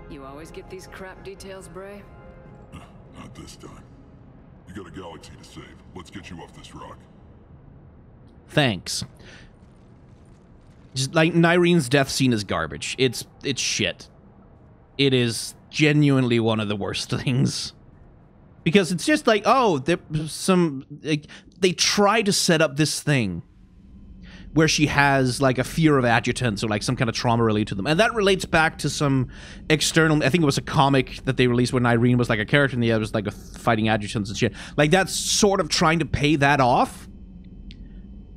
You always get these crap details, Bray? Not this time. You got a galaxy to save. Let's get you off this rock. Thanks. Just like Nyreen's death scene is garbage. It's it's shit. It is genuinely one of the worst things. Because it's just like, oh, there's some like, they try to set up this thing where she has like a fear of adjutants or like some kind of trauma related to them. And that relates back to some external, I think it was a comic that they released when Nyreen was like a character and the other was like a fighting adjutants and shit. Like that's sort of trying to pay that off.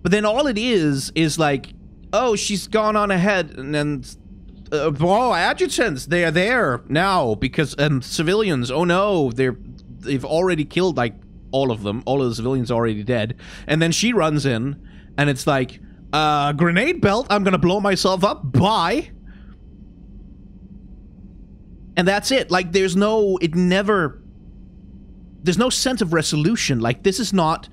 But then all it is, is like, oh, she's gone on ahead, and then, uh, oh, adjutants, they are there now, because, um, civilians, oh no, they're, they've already killed, like, all of them, all of the civilians are already dead, and then she runs in, and it's like, uh, grenade belt, I'm gonna blow myself up, bye! And that's it, like, there's no, it never, there's no sense of resolution, like, this is not...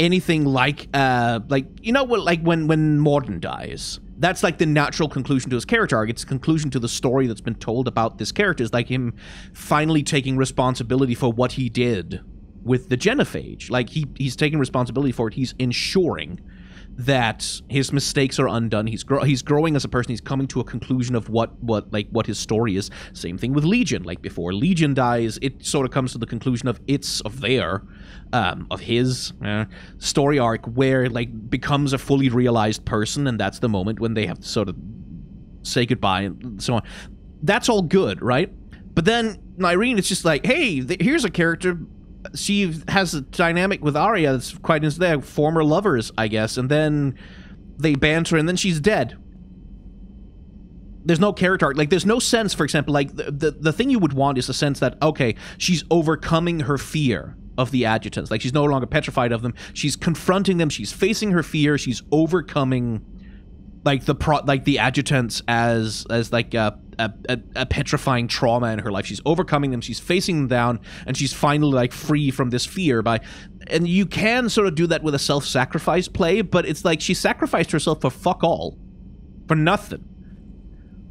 anything like, uh, like, you know, like when, when Mordin dies, that's like the natural conclusion to his character arc. It's a conclusion to the story that's been told about this character. It's like him finally taking responsibility for what he did with the genophage. Like he, he's taking responsibility for it. He's ensuring that his mistakes are undone. He's grow he's growing as a person. He's coming to a conclusion of what, what, like what his story is. Same thing with Legion. Like before Legion dies, it sort of comes to the conclusion of its, of their, Um, of his uh, story arc where like becomes a fully realized person, and that's the moment when they have to sort of say goodbye and so on. That's all good, right? But then Nyreen, it's just like, hey, th here's a character. She has a dynamic with Aria that's quite interesting. They're former lovers, I guess, and then they banter, and then she's dead. There's no character arc. Like, there's no sense, for example, like the, the, the thing you would want is a sense that, okay, she's overcoming her fear of the adjutants. Like, she's no longer petrified of them. She's confronting them. She's facing her fear. She's overcoming, like, the pro like the adjutants as, as like, a, a, a petrifying trauma in her life. She's overcoming them. She's facing them down, and she's finally, like, free from this fear by... And you can sort of do that with a self-sacrifice play, but it's like she sacrificed herself for fuck all. For nothing.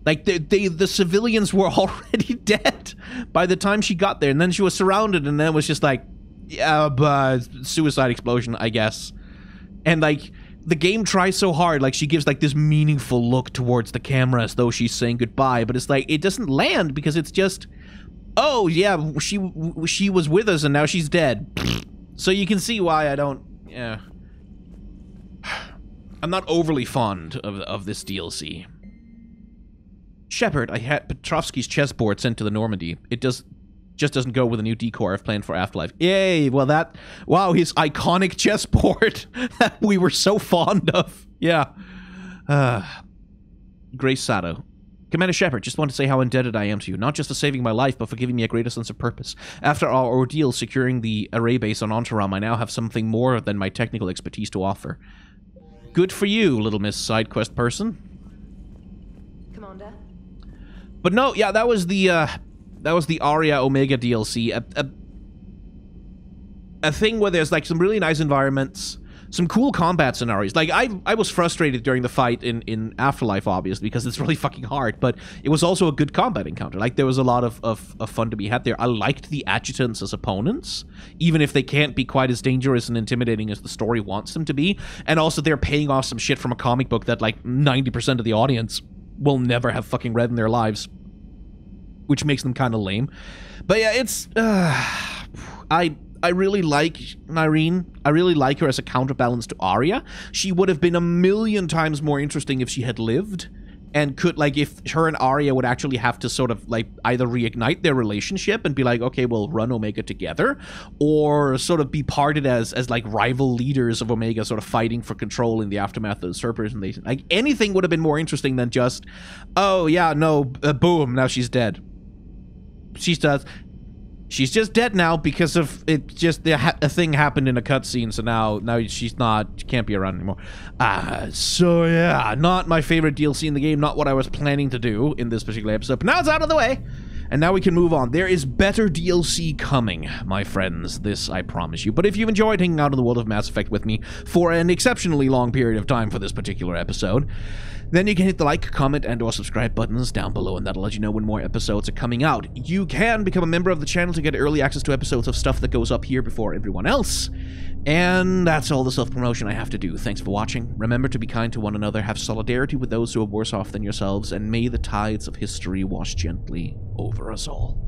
Like, they, they, the civilians were already dead by the time she got there, and then she was surrounded, and then it was just like, yeah, but suicide explosion, I guess. And like the game tries so hard, like she gives like this meaningful look towards the camera as though she's saying goodbye, but it's like it doesn't land because it's just, oh yeah, she she was with us and now she's dead. So you can see why I don't, yeah. I'm not overly fond of of this D L C. Shepard, I had Petrovsky's chessboard sent to the Normandy. It does. Just doesn't go with a new decor I've planned for Afterlife. Yay! Well, that... Wow, his iconic chessboard that we were so fond of. Yeah. Uh, Grace Sato. Commander Shepard, just want to say how indebted I am to you, not just for saving my life, but for giving me a greater sense of purpose. After our ordeal securing the array base on Ontaram, I now have something more than my technical expertise to offer. Good for you, little miss side quest person. Commander. But no, yeah, that was the, uh, that was the Aria Omega D L C. A, a, a thing where there's, like, some really nice environments, some cool combat scenarios. Like, I I was frustrated during the fight in, in Afterlife, obviously, because it's really fucking hard, but it was also a good combat encounter. Like, there was a lot of, of, of fun to be had there. I liked the adjutants as opponents, even if they can't be quite as dangerous and intimidating as the story wants them to be. And also, they're paying off some shit from a comic book that, like, ninety percent of the audience will never have fucking read in their lives, which makes them kind of lame. But yeah, it's... Uh, I... I really like Nyreen. I really like her as a counterbalance to Aria. She would have been a million times more interesting if she had lived and could, like, if her and Aria would actually have to sort of, like, either reignite their relationship and be like, okay, we'll run Omega together, or sort of be parted as, as like, rival leaders of Omega sort of fighting for control in the aftermath of the Cerberus invasion. Like, anything would have been more interesting than just, oh, yeah, no, uh, boom, now she's dead. She's dead. She's just dead now because of it. Just the ha a thing happened in a cutscene, so now now she's not. She can't be around anymore. Uh, so yeah, not my favorite D L C in the game. Not what I was planning to do in this particular episode. But now it's out of the way, and now we can move on. There is better D L C coming, my friends. This I promise you. But if you've enjoyed hanging out in the world of Mass Effect with me for an exceptionally long period of time for this particular episode, then you can hit the like, comment, and or subscribe buttons down below, and that'll let you know when more episodes are coming out. You can become a member of the channel to get early access to episodes of stuff that goes up here before everyone else. And that's all the self-promotion I have to do. Thanks for watching. Remember to be kind to one another, have solidarity with those who are worse off than yourselves, and may the tides of history wash gently over us all.